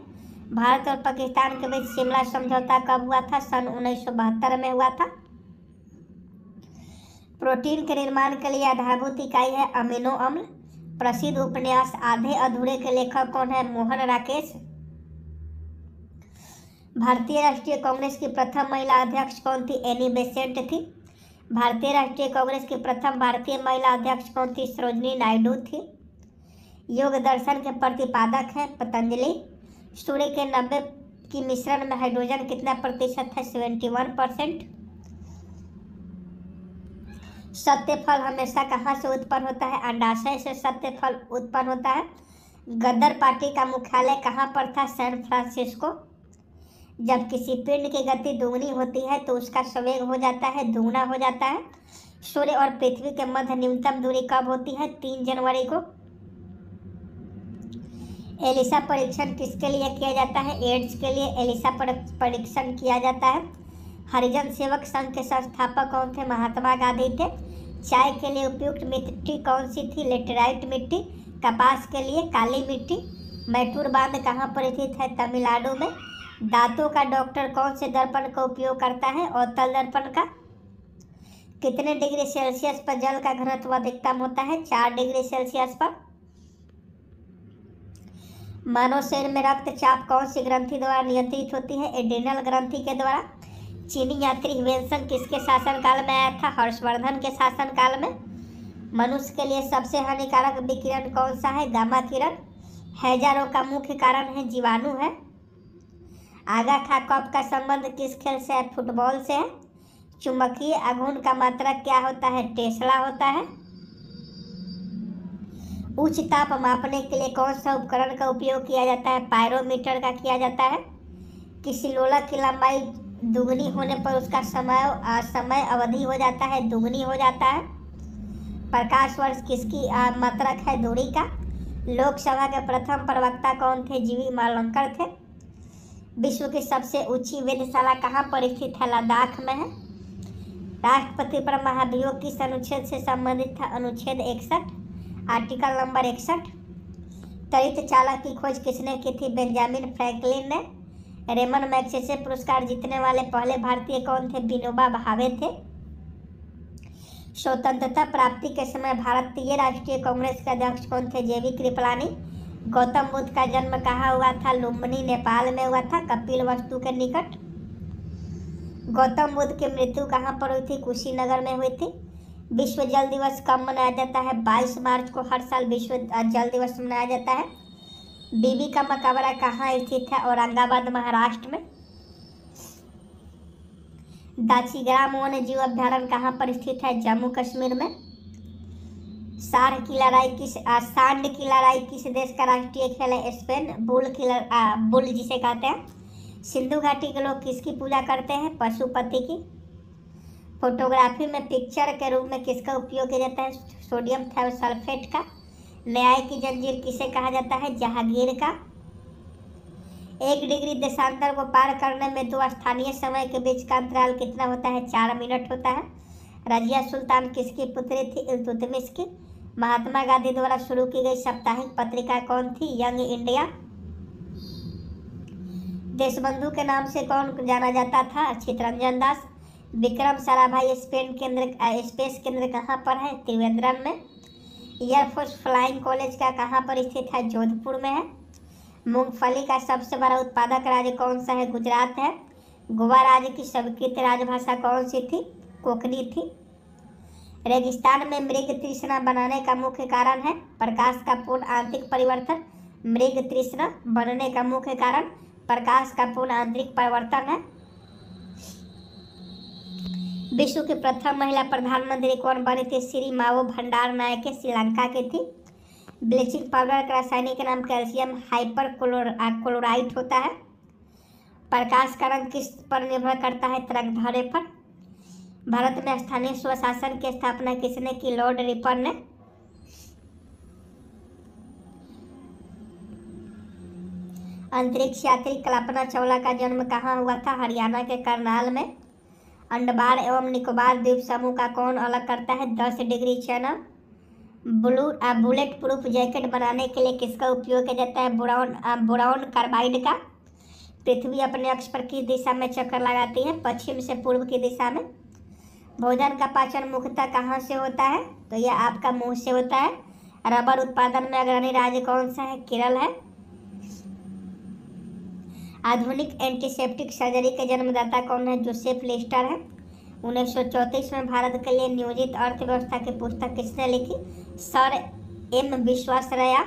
भारत और पाकिस्तान के बीच शिमला समझौता कब हुआ था? सन उन्नीस सौ बहत्तर में हुआ था। प्रोटीन के निर्माण के लिए आधारभूत इकाई है अमीनो अम्ल। प्रसिद्ध उपन्यास आधे अधूरे के लेखक कौन है? मोहन राकेश। भारतीय राष्ट्रीय कांग्रेस की प्रथम महिला अध्यक्ष कौन थी? एनी बेसेंट थी। भारतीय राष्ट्रीय कांग्रेस की प्रथम भारतीय महिला अध्यक्ष कौन थी? सरोजिनी नायडू थी। योग दर्शन के प्रतिपादक है पतंजलि। सूर्य के नब्बे की मिश्रण में हाइड्रोजन कितना प्रतिशत है? इकहत्तर परसेंट। सत्यफल हमेशा कहाँ से उत्पन्न होता है? अंडाशय से सत्यफल उत्पन्न होता है। गदर पार्टी का मुख्यालय कहाँ पर था? San Francisco. जब किसी पिंड की गति दुगनी होती है तो उसका संवेग हो जाता है दुगना हो जाता है। सूर्य और पृथ्वी के मध्य न्यूनतम दूरी कब होती है? तीन जनवरी को। एलिसा परीक्षण किसके लिए किया जाता है? एड्स के लिए एलिसा परीक्षण किया जाता है। हरिजन सेवक संघ के संस्थापक कौन थे? महात्मा गांधी थे। चाय के लिए उपयुक्त मिट्टी कौन सी थी? लेटेराइट मिट्टी। कपास के लिए काली मिट्टी। मैटूर बांध कहाँ पर स्थित है? तमिलनाडु में। दांतों का डॉक्टर कौन से दर्पण का उपयोग करता है? अवतल दर्पण का। कितने डिग्री सेल्सियस पर जल का घनत्व अधिकतम होता है? चार डिग्री सेल्सियस पर। मानव शरीर में रक्तचाप कौन सी ग्रंथि द्वारा नियंत्रित होती है? एड्रीनल ग्रंथि के द्वारा। चीनी यात्री ह्वेनसंग किसके शासनकाल में आया था? हर्षवर्धन के शासनकाल में। मनुष्य के लिए सबसे हानिकारक विकिरण कौन सा है? गामा किरण। हैजा रोग का मुख्य कारण है जीवाणु है। आगा खां कप का संबंध किस खेल से है? फुटबॉल से है। चुंबकीय आघूर्ण का मात्रक क्या होता है? टेस्ला होता है। उच्च ताप मापने के लिए कौन सा उपकरण का उपयोग किया जाता है? पायरोमीटर का किया जाता है। किसी लोलक की लंबाई दुगनी होने पर उसका समय समय अवधि हो जाता है दुगनी हो जाता है। प्रकाश वर्ष किसकी मात्रक है? दूरी का। लोकसभा के प्रथम प्रवक्ता कौन थे? जीवी मालवंकर थे। विश्व की सबसे ऊंची वेधशाला कहाँ पर स्थित है? लद्दाख में है। राष्ट्रपति पर महाभियोग किस अनुच्छेद से संबंधित था? अनुच्छेद इकसठ आर्टिकल नंबर इकसठ। त्वरित चालक की खोज किसने की थी? बेंजामिन फ्रैंकलिन ने। रेमन मैग्सेसे पुरस्कार जीतने वाले पहले भारतीय कौन थे? विनोबा भावे थे। स्वतंत्रता प्राप्ति के समय भारतीय राष्ट्रीय कांग्रेस के अध्यक्ष कौन थे? J V Kripalani. गौतम बुद्ध का जन्म कहाँ हुआ था? लुम्बिनी नेपाल में हुआ था, कपिल वस्तु के निकट। गौतम बुद्ध की मृत्यु कहाँ पर हुई थी? कुशीनगर में हुई थी। विश्व जल दिवस कब मनाया जाता है? बाईस मार्च को हर साल विश्व जल दिवस मनाया जाता है। बीबी का मकबरा कहाँ स्थित है? औरंगाबाद, महाराष्ट्र में। दाचीग्राम वन्य जीव अभ्यारण्य कहाँ पर स्थित है? जम्मू कश्मीर में। सार की लड़ाई किस आ, सांड की लड़ाई किस देश का राष्ट्रीय खेल है? स्पेन। बुल की आ, बुल जिसे कहते हैं। सिंधु घाटी के लोग किसकी पूजा करते हैं? पशुपति की। फोटोग्राफी में पिक्चर के रूप में किसका उपयोग किया जाता है? सोडियम थायोसल्फेट का। न्याय की जंजीर किसे कहा जाता है? जहांगीर का। एक डिग्री देशांतर को पार करने में दो स्थानीय समय के बीच का अंतराल कितना होता है? चार मिनट होता है। रजिया सुल्तान किसकी पुत्री थी? इतुत्मिस की। महात्मा गांधी द्वारा शुरू की गई साप्ताहिक पत्रिका कौन थी? Young India. देशबंधु के नाम से कौन जाना जाता था? चितरंजन दास। विक्रम साराभाई स्पेन केंद्र स्पेस केंद्र कहाँ पर है? त्रिवेंद्रम में। एयरफोर्स फ्लाइंग कॉलेज का कहाँ पर स्थित है? जोधपुर में है। मूंगफली का सबसे बड़ा उत्पादक राज्य कौन सा है? गुजरात है। गोवा राज्य की स्वीकृत राजभाषा कौन सी थी? कोंकणी थी। रेगिस्तान में मृग तृष्णा बनाने का मुख्य कारण है? प्रकाश का पूर्ण आंतरिक परिवर्तन। मृग तृष्णा बनने का मुख्य कारण प्रकाश का पूर्ण आंतरिक परिवर्तन है। विश्व की प्रथम महिला प्रधानमंत्री कौन बनी थी? श्री मावो भंडार नायक, श्रीलंका की थी। ब्लीचिंग पाउडर का रासायनिक नाम कैल्शियम हाइपर क्लोराइड होता है। प्रकाश का रंग किस पर निर्भर करता है? तरंग दैर्घ्य पर। भारत में स्थानीय स्वशासन की स्थापना किसने की? लॉर्ड रिपर ने। अंतरिक्ष यात्री कल्पना चावला का जन्म कहाँ हुआ था? हरियाणा के करनाल में। अंडमान एवं निकोबार द्वीप समूह का कौन अलग करता है? दस degree channel. Blue bulletproof jacket बनाने के लिए किसका उपयोग किया जाता है? बोरॉन बोरॉन कार्बाइड का। पृथ्वी अपने अक्ष पर किस दिशा में चक्कर लगाती है? पश्चिम से पूर्व की दिशा में। भोजन का पाचन मुख्यतः कहाँ से होता है? तो यह आपका मुंह से होता है। रबर उत्पादन में अग्रणी राज्य कौन सा है? केरल है। आधुनिक एंटीसेप्टिक सर्जरी के जन्मदाता कौन है? जोसेफ लिस्टर है। उन्नीस सौ चौंतीस में भारत के लिए नियोजित अर्थव्यवस्था की पुस्तक किसने लिखी? Sir M Visvesvaraya.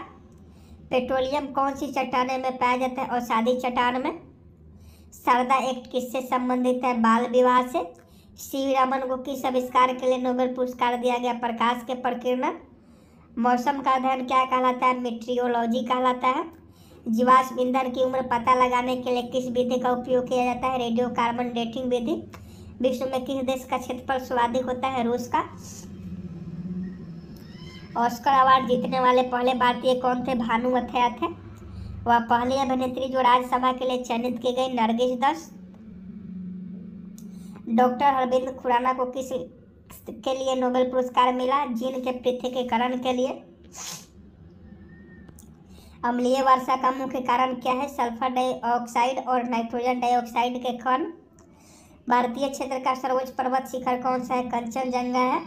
पेट्रोलियम कौन सी चट्टाने में पाया जाता है? औषधि चट्टान में। शारदा एक्ट किससे संबंधित है? बाल विवाह से। सी वी रमन को किस आविष्कार के लिए नोबेल पुरस्कार दिया गया? प्रकाश के प्रकीर्णन। मौसम का अध्ययन क्या कहलाता है? मेट्रियोलॉजी कहलाता है। जीवाश्म ईंधन की उम्र पता लगाने के लिए किस विधि का उपयोग किया जाता है? रेडियो कार्बन डेटिंग विधि। विश्व में किस देश का क्षेत्रफल सर्वाधिक होता है? रूस का। ऑस्कर अवार्ड जीतने वाले पहले भारतीय कौन थे? भानु अथैया थे। वह पहली अभिनेत्री जो राज्यसभा के लिए चयनित की गई? नरगिस दास। डॉक्टर अरविंद खुराना को किस के लिए नोबेल पुरस्कार मिला? जीन के पृथक्करण के लिए। अम्लीय वर्षा का मुख्य कारण क्या है? सल्फर डाइऑक्साइड और नाइट्रोजन डाइऑक्साइड के खन। भारतीय क्षेत्र का सर्वोच्च पर्वत शिखर कौन सा है? कंचनजंगा है।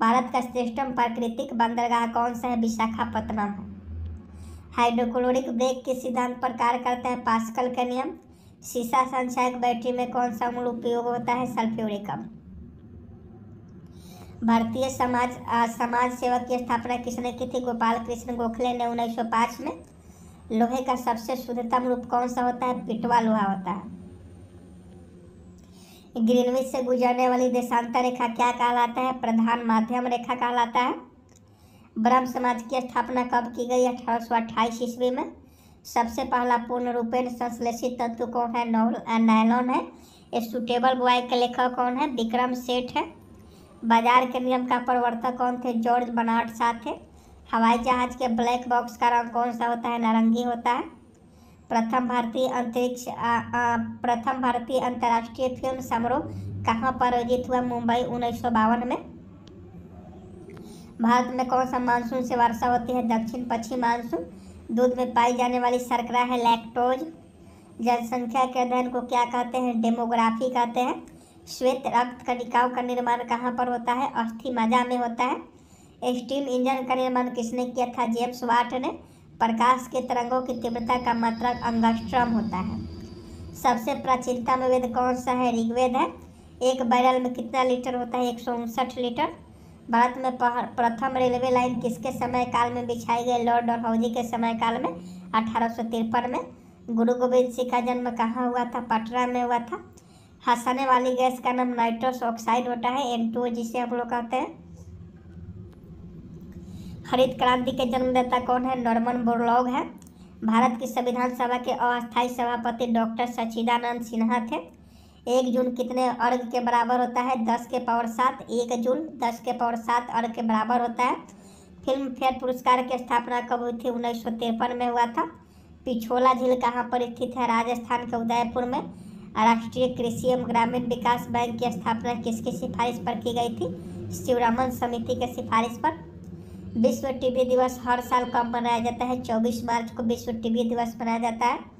भारत का श्रेष्ठतम प्राकृतिक बंदरगाह कौन सा है? विशाखापट्टनम है। हाइड्रोक्लोरिक ब्रेक किस सिद्धांत पर कार्य करता है? पास्कल का नियम। शीशा संचायक बैटरी में कौन सा अम्ल उपयोग होता है? सल्फ्यूरिक अम्ल। भारतीय समाज आ, समाज सेवक की स्थापना किसने की थी? गोपाल कृष्ण गोखले ने उन्नीस सौ पाँच में। लोहे का सबसे शुद्धतम रूप कौन सा होता है? पिटवा लोहा होता है। ग्रीनविच से गुजरने वाली देशांतर रेखा क्या कहलाता है? प्रधान माध्यम रेखा कहलाता है। ब्रह्म समाज की स्थापना कब की गई? अठारह सौ अट्ठाईस ईस्वी में। सबसे पहला पूर्ण रूपेण संश्लेषित तत्व कौन है? नायलॉन है। ए सूटेबल बॉय के लेखक कौन है? विक्रम सेठ है। बाजार के नियम का प्रवर्तक कौन थे? जॉर्ज बर्नार्ड शॉ थे। हवाई जहाज के ब्लैक बॉक्स का रंग कौन सा होता है? नारंगी होता है। प्रथम भारतीय अंतरिक्ष प्रथम भारतीय अंतर्राष्ट्रीय फिल्म समारोह कहाँ पर आयोजित हुआ? मुंबई, उन्नीस सौ बावन में। भारत में कौन सा मानसून से वर्षा होती है? दक्षिण पश्चिम मानसून। दूध में पाई जाने वाली शर्करा है लैक्टोज। जनसंख्या के अध्ययन को क्या कहते हैं? डेमोग्राफी कहते हैं। श्वेत रक्त कणिकाओं का निर्माण कहाँ पर होता है? अस्थि मज्जा में होता है। स्टीम इंजन का निर्माण किसने किया था? जेम्स वाट ने। प्रकाश के तरंगों की तीव्रता का मात्रक अंगस्ट्रम होता है। सबसे प्राचीनतम वेद कौन सा है? ऋग्वेद है। एक बैरल में कितना लीटर होता है? एक सौ उनसठ लीटर। भारत में प्रथम रेलवे लाइन किसके समय काल में बिछाई गई? लॉर्ड डलहौजी के समय काल में। अठारह सौ तिरपन में। गुरु गोविंद सिंह का जन्म कहाँ हुआ था? पटना में हुआ था। हंसाने वाली गैस का नाम नाइट्रस ऑक्साइड होता है, एन टू ओ जिसे हम लोग कहते हैं। हरित क्रांति के जन्मदाता कौन है? नॉर्मन बोरलॉग है। भारत की संविधान सभा के अस्थायी सभापति डॉक्टर सच्चिदानंद सिन्हा थे। एक जूल कितने अर्घ के बराबर होता है? दस के पावर सात। एक जूल दस के पावर सात अर्घ के बराबर होता है। फिल्म फेयर पुरस्कार की स्थापना कब हुई थी? उन्नीस सौ तिरपन में हुआ था। पिछोला झील कहाँ पर स्थित है? राजस्थान के उदयपुर में। राष्ट्रीय कृषि एवं ग्रामीण विकास बैंक की स्थापना किसकी सिफारिश पर की गई थी? शिवरामन समिति के सिफारिश पर। विश्व टीबी दिवस हर साल कब मनाया जाता है? चौबीस मार्च को विश्व टीबी दिवस मनाया जाता है।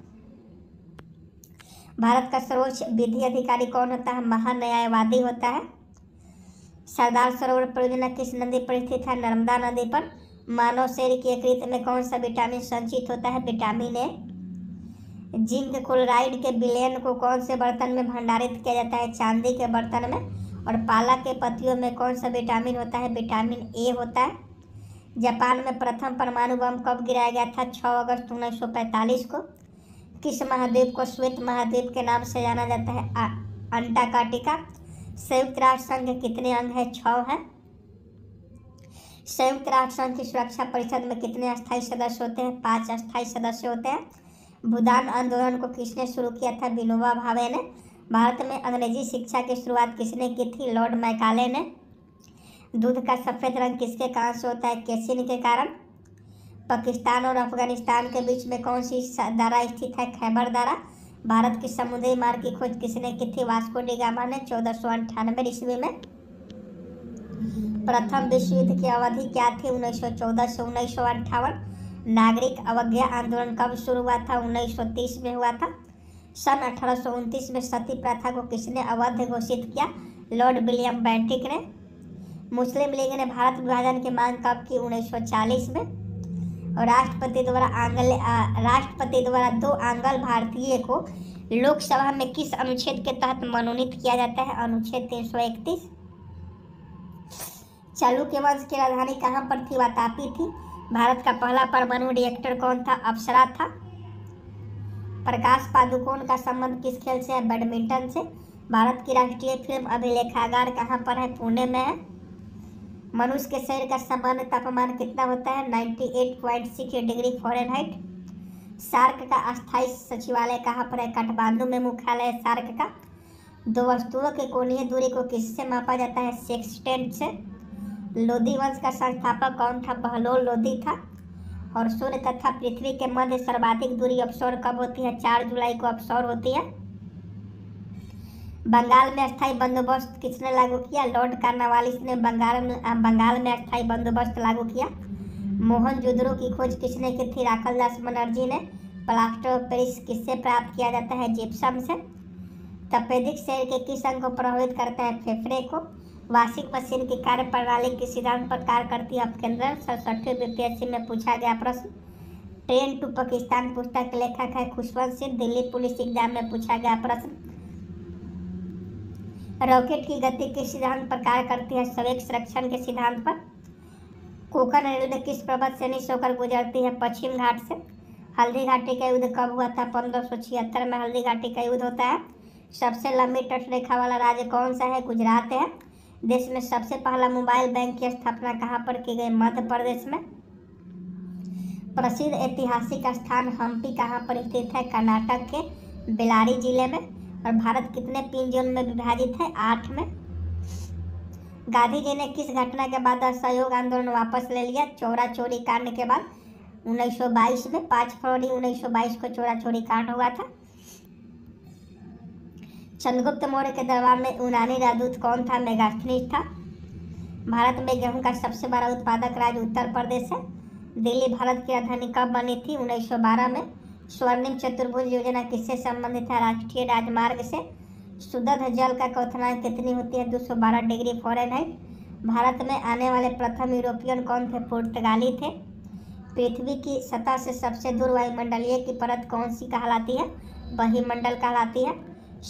भारत का सर्वोच्च विधि अधिकारी कौन होता है? महान्यायवादी होता है। सरदार सरोवर परियोजना किस नदी पर स्थित है? नर्मदा नदी पर। मानव शरीर के यकृत में कौन सा विटामिन संचित होता है? Vitamin A. जिंक क्लोराइड के विलयन को कौन से बर्तन में भंडारित किया जाता है? चांदी के बर्तन में। और पालक के पत्तियों में कौन सा विटामिन होता है? विटामिन ए होता है। जापान में प्रथम परमाणु बम कब गिराया गया था? छह अगस्त उन्नीस सौ पैंतालीस को। किस महाद्वीप को श्वेत महाद्वीप के नाम से जाना जाता है? अंटार्कटिका। संयुक्त राष्ट्र संघ के कितने अंग हैं? छः हैं। संयुक्त राष्ट्र संघ की सुरक्षा परिषद में कितने अस्थायी सदस्य होते हैं? पाँच अस्थायी सदस्य होते हैं। भूदान आंदोलन को किसने शुरू किया था? विनोबा भावे ने। भारत में अंग्रेजी शिक्षा की शुरुआत किसने की थी? लॉर्ड मैकाले ने। दूध का सफ़ेद रंग किसके कारण से होता है? कैसिन के कारण। पाकिस्तान और अफगानिस्तान के बीच में कौन सी दरा स्थित है? खैबर दरा। भारत की समुद्री मार्ग की खोज किसने की थी? वास्को डी गामा ने चौदह सौ अंठानवे ईस्वी में। प्रथम विश्व युद्ध की अवधि क्या थी? उन्नीस सौ चौदह से उन्नीस सौ अंठावन। नागरिक अवज्ञा आंदोलन कब शुरू हुआ था? उन्नीस सौ तीस में हुआ था। सन अठारह सौ उनतीस में सती प्रथा को किसने अवैध घोषित किया? लॉर्ड विलियम बेंटिक ने। मुस्लिम लीग ने भारत विभाजन की मांग कब की? उन्नीस सौ चालीस में। और राष्ट्रपति द्वारा आंगल राष्ट्रपति द्वारा दो आंगल भारतीय को लोकसभा में किस अनुच्छेद के तहत मनोनीत किया जाता है? अनुच्छेद तीन सौ इकतीस। चालुक्य वंश की राजधानी कहाँ पर थी? वातापी थी। भारत का पहला परमाणु रिएक्टर कौन था? अप्सरा था। प्रकाश पादुकोण का संबंध किस खेल से है? बैडमिंटन से। भारत की राष्ट्रीय फिल्म अभिलेखागार कहाँ पर है? पुणे में है। मनुष्य के शरीर का सामान्य तापमान कितना होता है? अट्ठानवे पॉइंट छह डिग्री फ़ारेनहाइट। सार्क का अस्थायी सचिवालय कहाँ पर है? काठमांडू में मुख्यालय सार्क का। दो वस्तुओं के कोणीय दूरी को किससे मापा जाता है? सेक्सटेंट से। लोधी वंश का संस्थापक कौन था? बहलोल लोधी था। और सूर्य तथा पृथ्वी के मध्य सर्वाधिक दूरी अपसौर कब होती है? चार जुलाई को अपसौर होती है। बंगाल में अस्थायी बंदोबस्त किसने लागू किया? लॉर्ड कार्नवालिस ने बंगाल में बंगाल में अस्थायी बंदोबस्त लागू किया। मोहनजोदड़ो की खोज किसने की थी? राखलदास बनर्जी ने। प्लास्टर ऑफ पेरिस किससे प्राप्त किया जाता है? जिप्सम से। तपेदिक शरीर के किस अंग को प्रभावित करता है? फेफड़े को। वाशिंग मशीन की कार्यप्रणाली किस सिद्धांत पर कार्य करती है? अपकेंद्रण। सड़सठवें बीपीएससी में पूछा गया प्रश्न। ट्रेन टू पाकिस्तान पुस्तक के लेखक है खुशवंत सिंह। दिल्ली पुलिस एग्जाम में पूछा गया प्रश्न। रॉकेट की गति किस सिद्धांत पर कार्य करती है? संवेग संरक्षण के सिद्धांत पर। कोकण रेलवे किस पर्वत श्रेणी से होकर गुजरती है? पश्चिम घाट से। हल्दी घाटी का युद्ध कब हुआ था? पंद्रह सौ छिहत्तर में हल्दी घाटी का युद्ध होता है। सबसे लंबी तटरेखा वाला राज्य कौन सा है? गुजरात है। देश में सबसे पहला मोबाइल बैंक की स्थापना कहाँ पर की गई? मध्य प्रदेश में। प्रसिद्ध ऐतिहासिक स्थान हम्पी कहाँ पर स्थित है? कर्नाटक के बेल्लारी जिले में। और भारत कितने तीन जोन में विभाजित है? आठ में। गांधी जी ने किस घटना के बाद असहयोग आंदोलन वापस ले लिया? चोरा चोरी कांड के बाद उन्नीस सौ बाईस में। पाँच फरवरी उन्नीस सौ बाईस को चोरा चोरी कांड हुआ था। चंद्रगुप्त मौर्य के दरबार में यूनानी राजदूत कौन था? मेगास्थनीज था। भारत में गेहूं का सबसे बड़ा उत्पादक राज्य उत्तर प्रदेश है। दिल्ली भारत की राजधानी कब बनी थी? उन्नीस सौ बारह में। स्वर्णिम चतुर्भुज योजना किससे संबंधित है? राष्ट्रीय राजमार्ग से। शुद्ध जल का क्वथनांक कितनी होती है? दो सौ बारह डिग्री फ़ारेनहाइट। भारत में आने वाले प्रथम यूरोपियन कौन थे? पुर्तगाली थे। पृथ्वी की सतह से सबसे दूर वायुमंडलीय की परत कौन सी कहलाती है? बहिमंडल कहलाती है।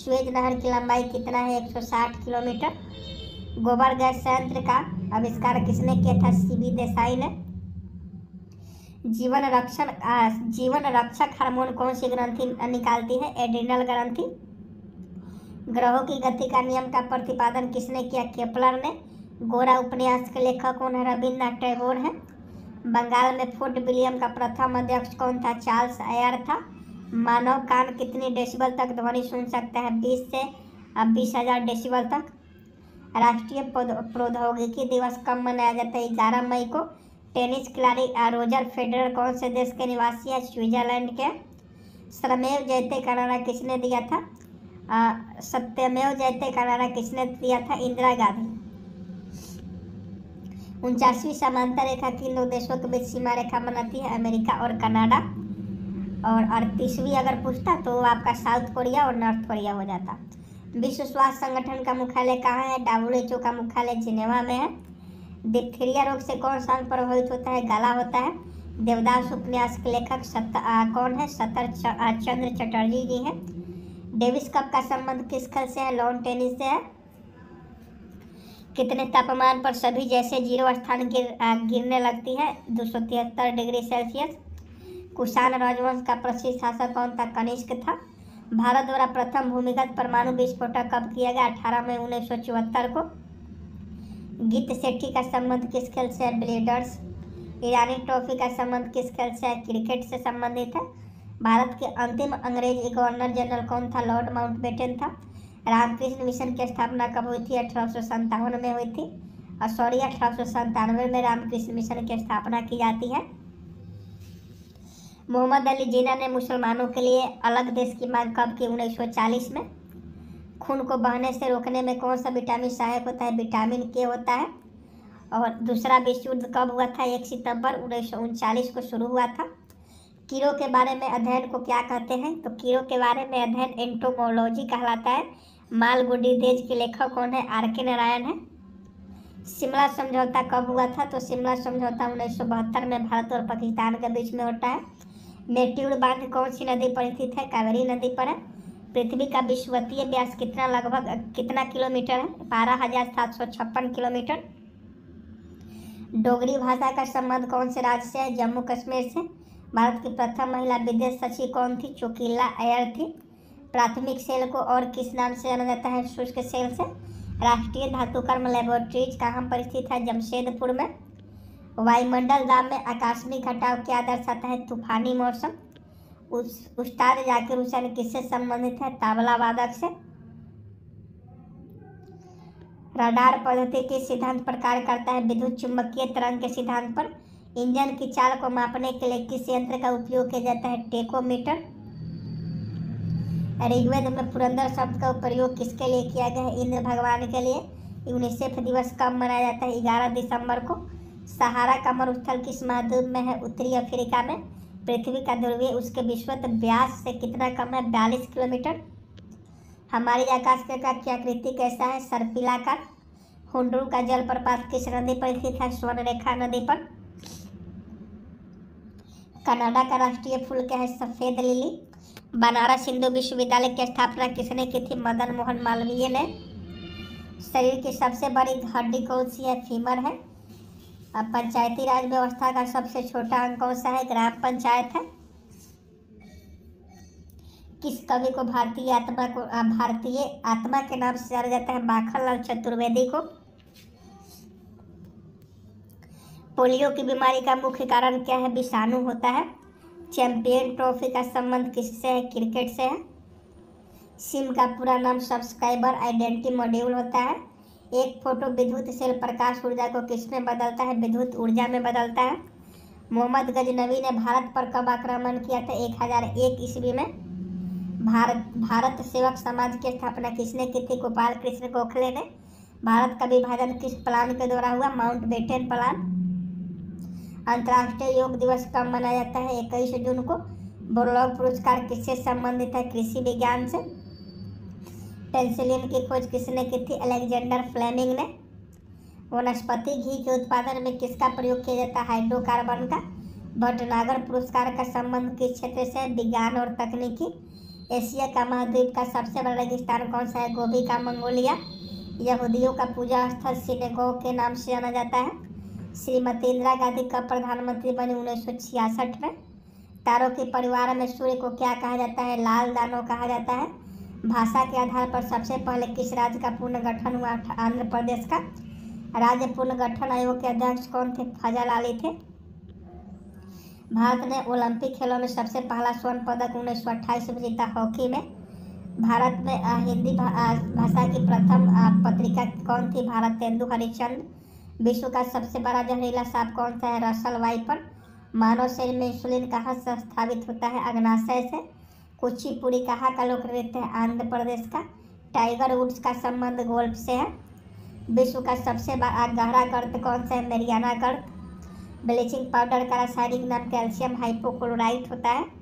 शुएज नहर की लंबाई कितना है? एक सौ साठ किलोमीटर। गोबर गैस संयंत्र का आविष्कार किसने किया था? सी बी देसाई ने। जीवन रक्षण जीवन रक्षक हार्मोन कौन सी ग्रंथि निकालती है? एड्रीनल ग्रंथि। ग्रहों की गति का नियम का प्रतिपादन किसने किया? केपलर ने। गोरा उपन्यास के लेखक कौन है? रविन्द्रनाथ टैगोर हैं। बंगाल में फोर्ट विलियम का प्रथम अध्यक्ष कौन था? चार्ल्स अयर था। मानव कान कितनी डेसिबल तक ध्वनि सुन सकता है? बीस से बीस हज़ार डेसिबल तक। राष्ट्रीय प्रौद्योगिकी दिवस कब मनाया जाता है? ग्यारह मई को। टेनिस खिलाड़ी रोजर फेडरर कौन से देश के निवासी है? स्विट्जरलैंड के। श्रमेव जयते का नारा किसने दिया था? आ, सत्यमेव जयते का नारा किसने दिया था? इंदिरा गांधी। उनचासवीं समांतर रेखा किन दो देशों के बीच सीमा रेखा बनाती है? अमेरिका और कनाडा। और अड़तीसवीं अगर पूछता तो आपका साउथ कोरिया और नॉर्थ कोरिया हो जाता। विश्व स्वास्थ्य संगठन का मुख्यालय कहाँ है? डब्ल्यू एच ओ का मुख्यालय जिनेवा में है। डिप्थीरिया रोग से कौन सा अंग प्रभावित होता है? गला होता है। देवदास उपन्यास के लेखक सत, आ, कौन है? सतर च, आ, चंद्र चटर्जी जी हैं। डेविस कप का संबंध किस खेल से है? लॉन टेनिस से है। कितने तापमान पर सभी जैसे जीरो स्थान गिर, आ, गिरने लगती है? दो सौ तिहत्तर डिग्री सेल्सियस। कुषाण राजवंश का प्रसिद्ध शासक कौन था? कनिष्क था। भारत द्वारा प्रथम भूमिगत परमाणु विस्फोटक कब किया गया? अठारह मई उन्नीस सौ चौहत्तर को। गीत सेठी का संबंध किस खेल से है? ब्लेडर्स। ईरानी ट्रॉफी का संबंध किस खेल से है? क्रिकेट से संबंधित है। भारत के अंतिम अंग्रेज गवर्नर जनरल कौन था? लॉर्ड माउंटबेटन था। रामकृष्ण मिशन की स्थापना कब हुई थी? अठारह सौ संतावन में हुई थी। और सॉरी अठारह सौ संतानवे में रामकृष्ण मिशन की स्थापना की जाती है। मोहम्मद अली जिन्ना ने मुसलमानों के लिए अलग देश की मांग कब की? उन्नीस सौ चालीस में। खून को बहने से रोकने में कौन सा विटामिन सहायक होता है? विटामिन के होता है। और दूसरा विश्व युद्ध कब हुआ था? एक सितंबर उन्नीस सौ उनचालीस को शुरू हुआ था। कीड़ों के बारे में अध्ययन को क्या कहते हैं? तो कीड़ों के बारे में अध्ययन एंटोमोलॉजी कहलाता है। मालगुडी देज के लेखक कौन है? आर के नारायण है। शिमला समझौता कब हुआ था? तो शिमला समझौता उन्नीस सौ बहत्तर में भारत और पाकिस्तान के बीच में होता है। मेट्यूर बांध कौन सी नदी पर स्थित है? कावेरी नदी पर है। पृथ्वी का विश्ववतीय व्यास कितना लगभग कितना किलोमीटर है? बारह हजार सात सौ छप्पन किलोमीटर। डोगरी भाषा का संबंध कौन से राज्य से है? जम्मू कश्मीर से। भारत की प्रथम महिला विदेश सचिव कौन थी? चोकिला अय्यर थी। प्राथमिक सेल को और किस नाम से जाना जाता है? शुष्क सेल से। राष्ट्रीय धातुकर्म लेबोरेटरीज कहाँ पर स्थित है? जमशेदपुर में। वायुमंडल दाब में आकस्मिक घटाव क्या दर्शाता है? तूफानी मौसम। उस उस्ताद जाकिर हुसैन किससे संबंधित है? तबला वादक से। रडार पद्धति के सिद्धांत पर कार्य करता है? विद्युत चुंबकीय तरंग के सिद्धांत पर। इंजन की चाल को मापने के लिए किस यंत्र का उपयोग किया जाता है? टेकोमीटर। ऋग्वेद में पुरंदर शब्द का प्रयोग किसके लिए किया गया है? इंद्र भगवान के लिए। यूनिसेफ दिवस कब मनाया जाता है? ग्यारह दिसंबर को। सहारा का मरुस्थल किस महाद्वीप में है? उत्तरी अफ्रीका में। पृथ्वी का ध्रुवीय उसके विश्वत व्यास से कितना कम है? बयालीस किलोमीटर। हमारी आकाशगंगा की आकृति कैसा है? सर्पिलाकार। हुंडरू का जलप्रपात किस नदी पर स्थित है? स्वर्णरेखा नदी पर। कनाडा का राष्ट्रीय फूल क्या है? सफ़ेद लिली। बनारस हिंदू विश्वविद्यालय की स्थापना किसने की थी? मदन मोहन मालवीय ने। शरीर की सबसे बड़ी हड्डी कौन सी है? फीमर है। अब पंचायती राज व्यवस्था का सबसे छोटा अंग कौन सा है? ग्राम पंचायत है। किस कवि को भारतीय आत्मा को भारतीय आत्मा के नाम से जाना जाता है? माखन लाल चतुर्वेदी को। पोलियो की बीमारी का मुख्य कारण क्या है? विषाणु होता है। चैंपियन ट्रॉफी का संबंध किससे है? क्रिकेट से है। सिम का पूरा नाम सब्सक्राइबर आइडेंटिटी मॉड्यूल होता है। एक फोटो विद्युत सेल प्रकाश ऊर्जा को किसमें बदलता है? विद्युत ऊर्जा में बदलता है। मोहम्मद गजनवी ने भारत पर कब आक्रमण किया था? एक हजार एक ईस्वी में। भारत भारत सेवक समाज की स्थापना किसने की थी? गोपाल कृष्ण गोखले ने। भारत का विभाजन किस प्लान के द्वारा हुआ? Mountbatten plan. अंतर्राष्ट्रीय योग दिवस कब मनाया जाता है? इक्कीस जून को। बोरलॉग पुरस्कार किससे संबंधित है? कृषि विज्ञान से। पेनिसिलिन की खोज किसने की थी? अलेक्जेंडर फ्लेमिंग ने। वनस्पति घी के उत्पादन में किसका प्रयोग किया जाता है? हाइड्रोकार्बन का। भटनागर पुरस्कार का संबंध किस क्षेत्र से? विज्ञान और तकनीकी। एशिया का महाद्वीप का सबसे बड़ा रेगिस्तान कौन सा है? गोबी का मंगोलिया। यहूदियों का पूजा स्थल सिनेगॉग के नाम से जाना जाता है। श्रीमती इंदिरा गांधी कब प्रधानमंत्री बने? उन्नीस सौ छियासठ में। तारों के परिवार में सूर्य को क्या कहा जाता है? लाल दानव कहा जाता है। भाषा के आधार पर सबसे पहले किस राज्य का पुनर्गठन हुआ? आंध्र प्रदेश का। राज्य पुनर्गठन आयोग के अध्यक्ष कौन थे? फजल अली थे। भारत ने ओलंपिक खेलों में सबसे पहला स्वर्ण पदक उन्नीस सौ अट्ठाईस में जीता। हॉकी में भारत में हिंदी भाषा की प्रथम पत्रिका कौन थी? भारत तेंदु हरिश्चंद्र। विश्व का सबसे बड़ा जहरीला सांप कौन सा है? Russell viper. मानव शरीर में इंसुलिन कहाँ संस्थापित होता है? अग्नाशय से। कुचिपुड़ी कहाँ का लोक नृत्य है? आंध्र प्रदेश का। टाइगर वुड्स का संबंध गोल्फ से है। विश्व का सबसे गहरा गर्त कौन सा है? मेरियाना गर्त। ब्लीचिंग पाउडर का रासायनिक नाम कैल्शियम हाइपोक्लोराइट होता है।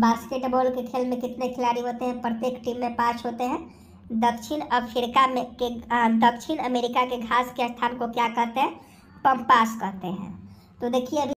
बास्केटबॉल के खेल में कितने खिलाड़ी होते हैं? प्रत्येक टीम में पाँच होते हैं। दक्षिण अफ्रीका में के दक्षिण अमेरिका के घास के स्थान को क्या कहते हैं? पम्पास कहते हैं। तो देखिए।